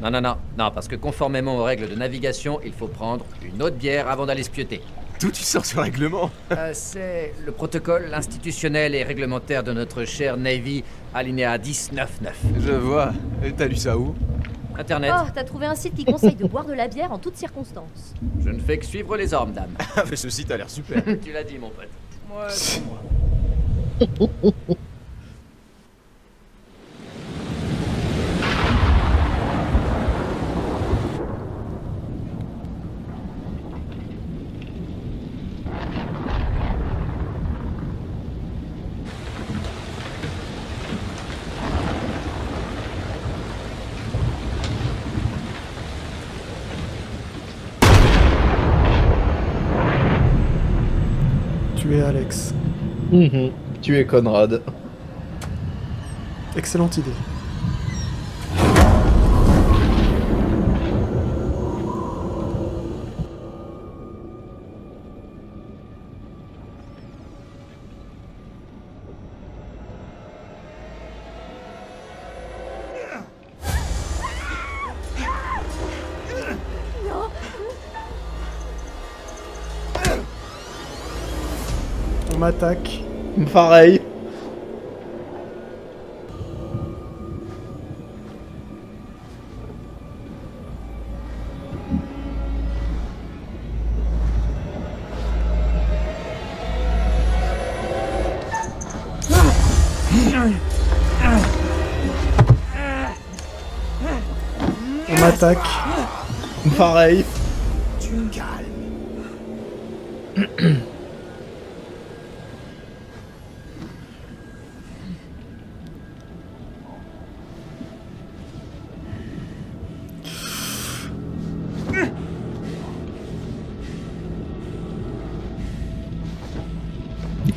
Non, parce que conformément aux règles de navigation, il faut prendre une autre bière avant d'aller se pioter. Tout tu sors ce règlement. C'est le protocole institutionnel et réglementaire de notre cher Navy, alinéa 19-9. Je vois. Et t'as lu ça où? Internet. Oh, t'as trouvé un site qui conseille de boire de la bière en toutes circonstances. Je ne fais que suivre les ordres, dame. Mais ce site a l'air super. Tu l'as dit, mon pote. Moi, c'est moi. tuer Alex. Mmh, tuer Conrad. Excellente idée. Attaque. Pareil. On attaque. Pareil. Tu me calmes.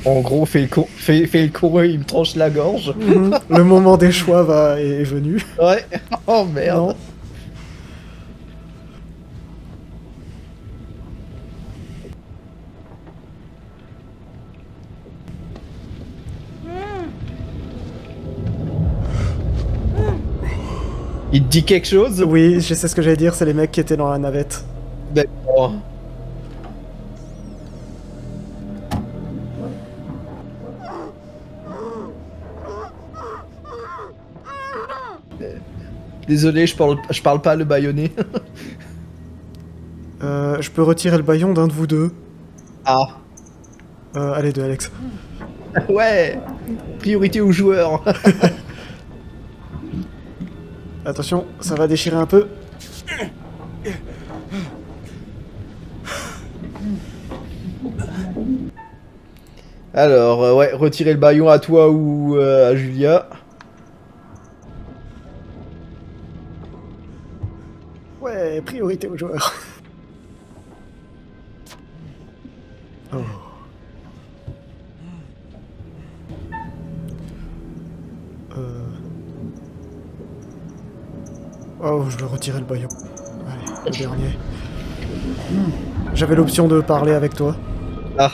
En gros, fait le con, il me tranche la gorge. Mmh. Le moment des choix est venu. Ouais. Oh merde. Non. Il te dit quelque chose? Oui, je sais ce que j'allais dire, c'est les mecs qui étaient dans la navette. D'accord. Désolé, je parle pas le baïonné. Je peux retirer le baillon d'un de vous deux. Ah. Allez, de Alex. Ouais. Priorité aux joueurs. Attention, ça va déchirer un peu. Alors, ouais, retirer le baillon à toi ou à Julia. Priorité aux joueurs. Oh. Oh, je vais retirer le baillon. Allez, le dernier. J'avais l'option de parler avec toi. Ah.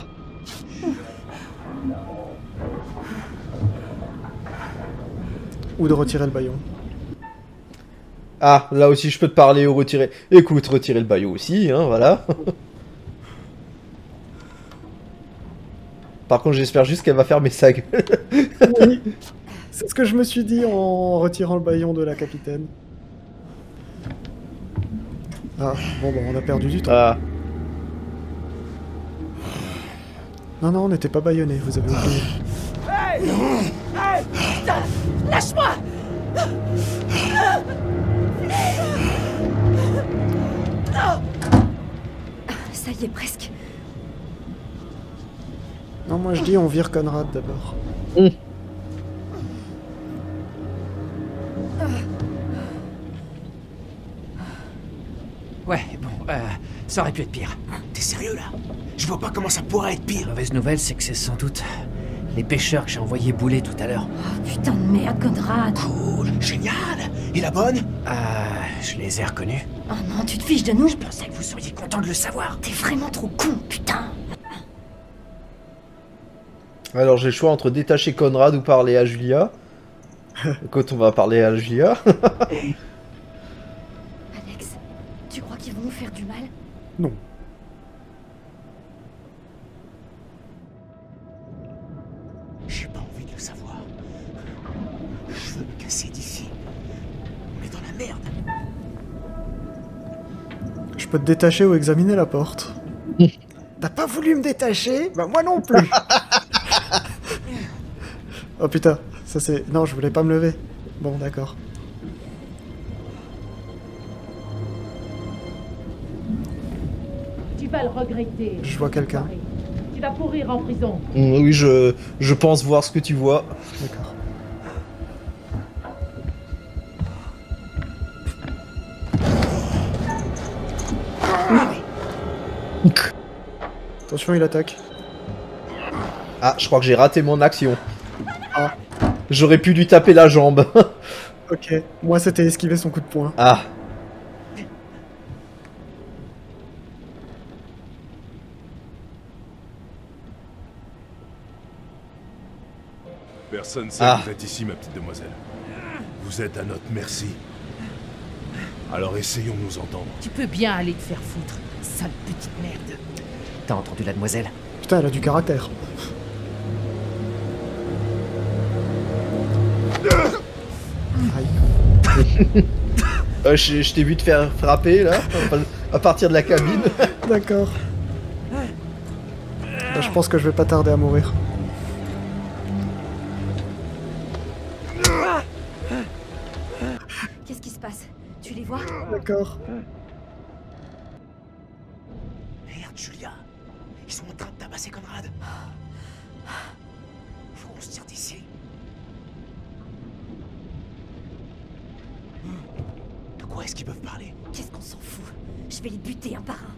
Ou de retirer le baillon. Ah, là aussi je peux te parler ou retirer. Écoute, retirer le baillot aussi, hein, voilà. Par contre, j'espère juste qu'elle va fermer sa gueule. Oui, c'est ce que je me suis dit en retirant le baillon de la capitaine. Ah, bon, bah, on a perdu du temps. Ah. Non, non, on n'était pas baillonnés, vous avez oublié. Hey, hey, lâche-moi! Ça y est, presque. Non, moi je dis on vire Conrad d'abord. Mmh. Ouais, bon, ça aurait pu être pire. T'es sérieux là? Je vois pas comment ça pourrait être pire. La mauvaise nouvelle, c'est que c'est sans doute les pêcheurs que j'ai envoyés bouler tout à l'heure. Oh, putain de merde, Conrad. Cool, génial. Et la bonne? Je les ai reconnus. Oh non, tu te fiches de nous? Je pensais que vous seriez content de le savoir. T'es vraiment trop con, putain. Alors j'ai le choix entre détacher Conrad ou parler à Julia. Quand on va parler à Julia. Alex, tu crois qu'ils vont nous faire du mal? Non. J'ai pas envie de le savoir. Je veux me casser d'ici. Merde. Je peux te détacher ou examiner la porte. T'as pas voulu me détacher? Bah moi non plus. Oh putain, ça c'est... Non, je voulais pas me lever. Bon, d'accord. Tu vas le regretter. Je vois quelqu'un. Tu vas pourrir en prison. Oui, je pense voir ce que tu vois. D'accord. Attention, il attaque. Ah, je crois que j'ai raté mon action. Ah. J'aurais pu lui taper la jambe. Ok, moi c'était esquiver son coup de poing. Ah. Personne ne sait que vous êtes ici, ma petite demoiselle. Vous êtes à notre merci. Alors essayons de nous entendre. Tu peux bien aller te faire foutre, sale petite merde. T'as entendu la demoiselle? Putain, elle a du caractère. Aïe. Je t'ai vu te faire frapper, là, à partir de la cabine. D'accord. Je pense que je vais pas tarder à mourir. Qu'est-ce qui se passe? Tu les vois? D'accord. Merde, Julia. Ils sont en train de tabasser Conrad. Faut qu'on se tire d'ici. De quoi est-ce qu'ils peuvent parler? Qu'est-ce qu'on s'en fout? Je vais les buter un par un.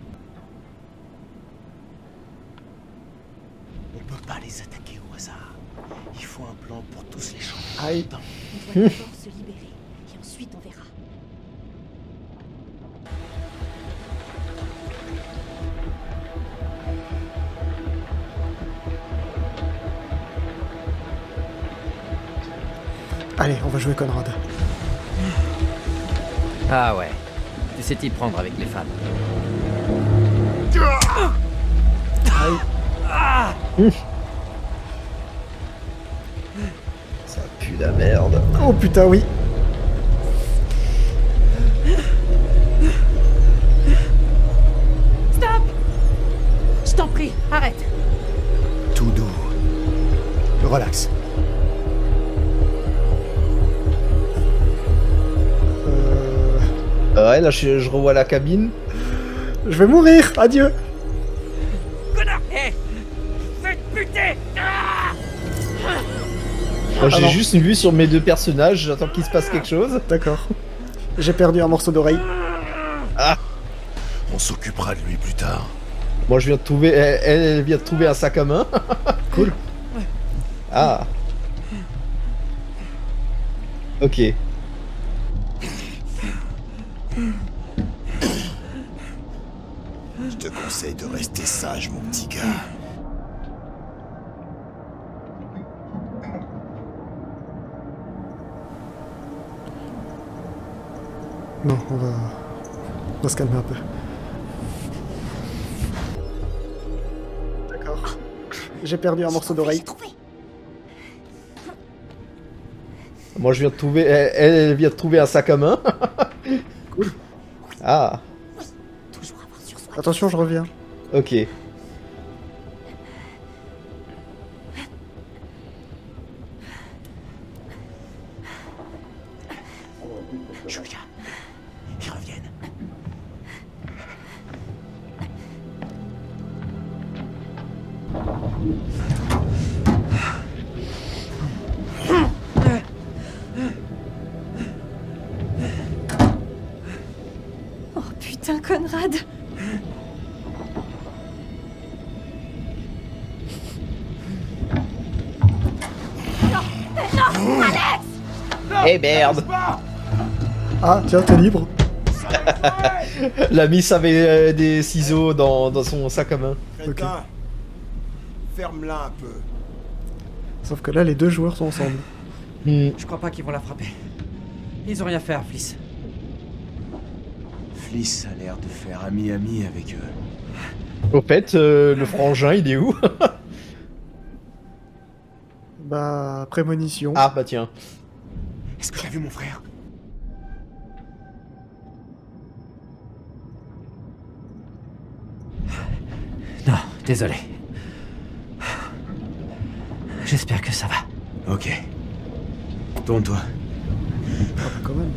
On peut pas les attaquer au hasard. Il faut un plan pour tous les gens. Aïe. On doit d'abord se libérer et ensuite on verra. Allez, on va jouer Conrad. Ah ouais, tu sais t'y prendre avec les femmes. Ça pue la merde. Oh putain, oui. Stop! Je t'en prie, arrête. Tout doux. Relax. Ouais, là je revois la cabine. Je vais mourir, adieu. Connard, hé, faites puter. J'ai juste une vue sur mes deux personnages, j'attends qu'il se passe quelque chose. D'accord. J'ai perdu un morceau d'oreille. Ah. On s'occupera de lui plus tard. Moi je viens de trouver, elle vient de trouver un sac à main. Cool. Ah. Ok. Je te conseille de rester sage, mon petit gars. Non, on va se calmer un peu. D'accord. J'ai perdu un morceau d'oreille. Moi, je viens de trouver... Elle vient de trouver un sac à main. Cool. Ah. Attention, je reviens. Ok. Julia, ils reviennent. Oh putain, Conrad. Eh merde! Ah, tiens, t'es libre! L'ami savait des ciseaux dans son sac à main. Okay. Ferme-la un peu. Sauf que là, les deux joueurs sont ensemble. Je crois pas qu'ils vont la frapper. Ils ont rien fait à Fliss. Fliss a l'air de faire ami-ami avec eux. Au fait, le frangin, il est où? Bah, prémonition. Ah, bah tiens. Est-ce que t'as vu mon frère? Non, désolé. J'espère que ça va. Ok. Tourne-toi. Ah, quand même.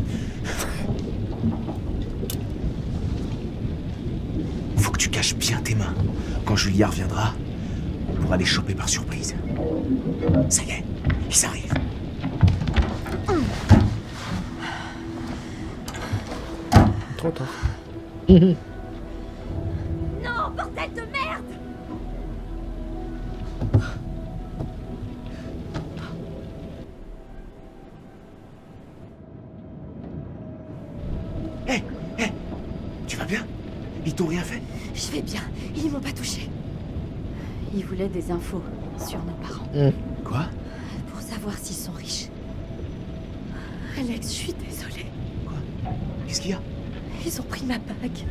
Faut que tu caches bien tes mains. Quand Julia reviendra, on pourra les choper par surprise. Ça y est, ils arrivent. Trop tard. Non, bordel de merde! Je vais bien. Ils m'ont pas touché. Ils voulaient des infos sur nos parents. Quoi? Pour savoir s'ils sont riches. Alex, je suis désolée. Quoi? Qu'est-ce qu'il y a? Ils ont pris ma bague.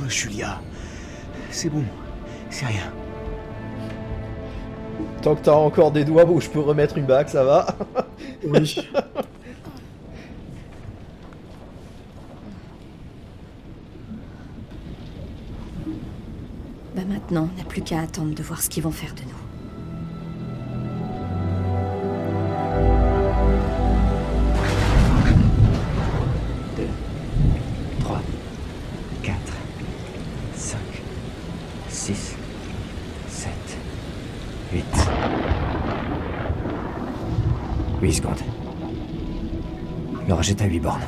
Oh, Julia, c'est bon. C'est rien. Tant que t'as encore des doigts où je peux remettre une bague, ça va? Oui. Bah maintenant, on n'a plus qu'à attendre de voir ce qu'ils vont faire de nous. J'étais à 8 bornes.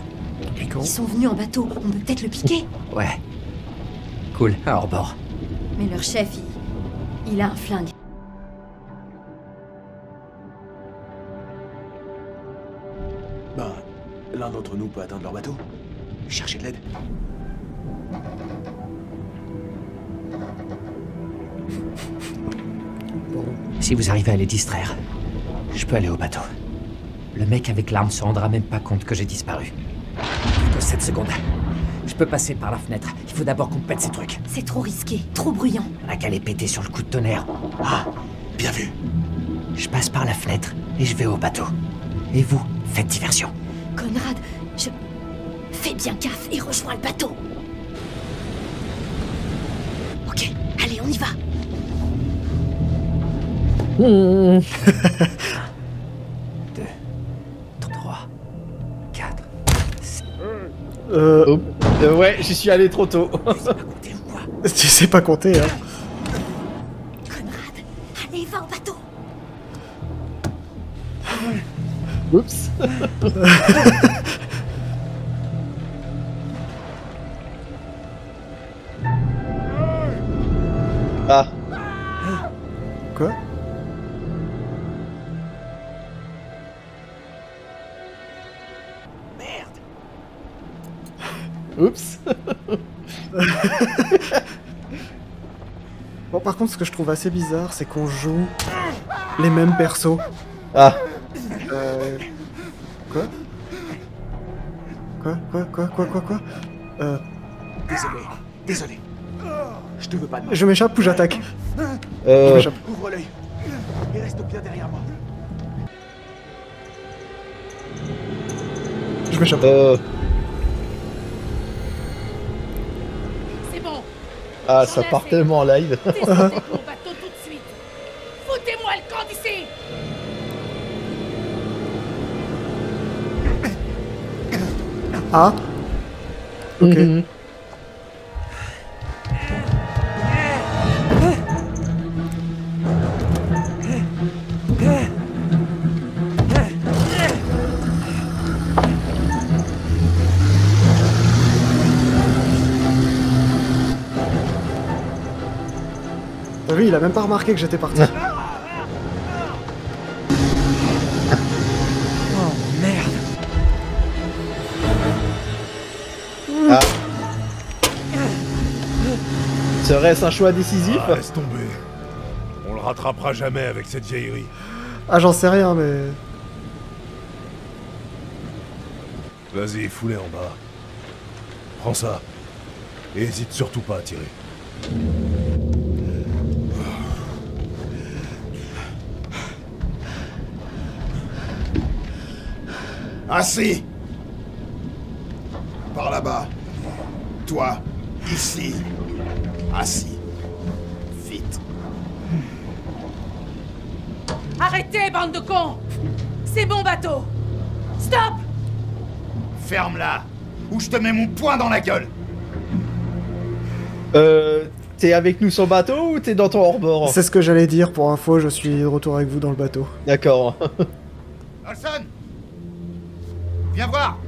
Ils sont venus en bateau, on peut peut-être le piquer. Ouais. Cool, à hors-bord. Mais leur chef, il a un flingue. Ben, l'un d'entre nous peut atteindre leur bateau. Cherchez de l'aide. Bon. Si vous arrivez à les distraire, je peux aller au bateau. Le mec avec l'arme se rendra même pas compte que j'ai disparu. Plus que 7 secondes. Je peux passer par la fenêtre. Il faut d'abord qu'on pète ces trucs. C'est trop risqué, trop bruyant. On n'a qu'à les péter sur le coup de tonnerre. Ah, bien vu. Je passe par la fenêtre et je vais au bateau. Et vous, faites diversion. Conrad, je... Fais bien gaffe et rejoins le bateau. Ok, allez, on y va. Ouais, j'y suis allé trop tôt. Tu sais pas compter, hein. Conrad, allez, va au bateau. Oups. Ah. Quoi? Oups. Bon, par contre, ce que je trouve assez bizarre, c'est qu'on joue les mêmes persos. Ah. Quoi? Désolé. Je te veux pas de mal. Je m'échappe ou j'attaque? Je m'échappe. Ouvre l'œil. Et reste bien derrière moi. Je m'échappe. Ah, ça part tellement en live. Descendez mon bateau tout de suite. Foutez-moi le camp d'ici. Ah. Ok. Il a même pas remarqué que j'étais parti. Oh merde. Ah. Serait-ce un choix décisif? Ah, laisse tomber. On le rattrapera jamais avec cette vieillerie. Ah, j'en sais rien, mais... Vas-y, fous-les en bas. Prends ça. Et hésite surtout pas à tirer. Assis. Par là-bas. Toi, ici. Assis. Vite. Arrêtez, bande de cons. C'est mon bateau. Stop. Ferme-la, ou je te mets mon poing dans la gueule. T'es avec nous sur le bateau ou t'es dans ton hors-bord? C'est ce que j'allais dire, pour info, je suis de retour avec vous dans le bateau. D'accord. Olson, viens voir.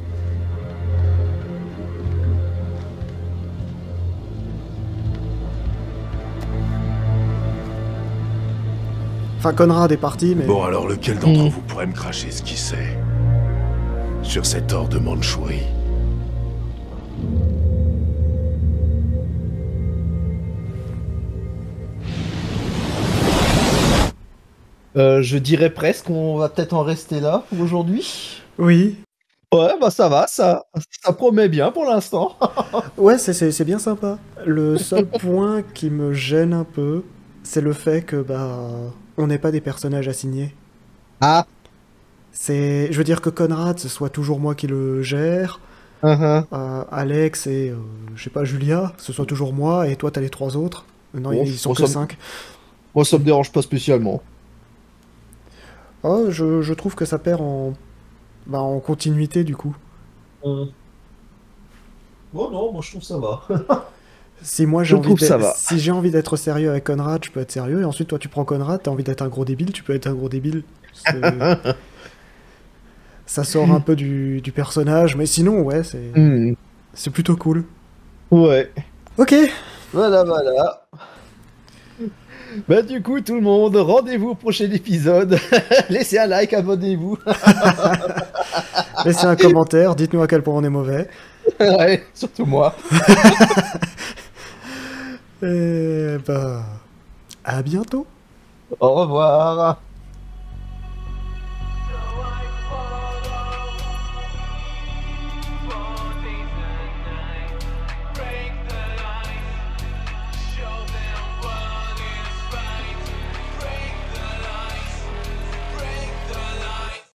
Enfin, Conrad est parti, mais... Bon, alors lequel d'entre vous pourrait me cracher ce qu'il sait sur cet or de Manchourie? Je dirais presque qu'on va peut-être en rester là pour aujourd'hui. Oui. Ouais, bah ça va, ça promet bien pour l'instant. Ouais, c'est bien sympa. Le seul point qui me gêne un peu, c'est le fait que, on n'est pas des personnages assignés. Ah. Je veux dire que Conrad, ce soit toujours moi qui le gère, Alex et, je sais pas, Julia, ce soit toujours moi, et toi t'as les trois autres. Non, bon, ils sont que cinq. Moi, ça me dérange pas spécialement. Oh, je trouve que ça perd en continuité, du coup. Bon, non, moi, je trouve ça va. Si moi, j'ai envie d'être sérieux avec Conrad, je peux être sérieux, et ensuite, toi, tu prends Conrad, t'as envie d'être un gros débile, tu peux être un gros débile. Ça sort un peu du personnage, mais sinon, ouais, c'est plutôt cool. Ouais. Ok. Voilà. Bah du coup, tout le monde, rendez-vous au prochain épisode. Laissez un like, abonnez-vous. Laissez un commentaire, dites-nous à quel point on est mauvais. Ouais, surtout moi. Et à bientôt. Au revoir.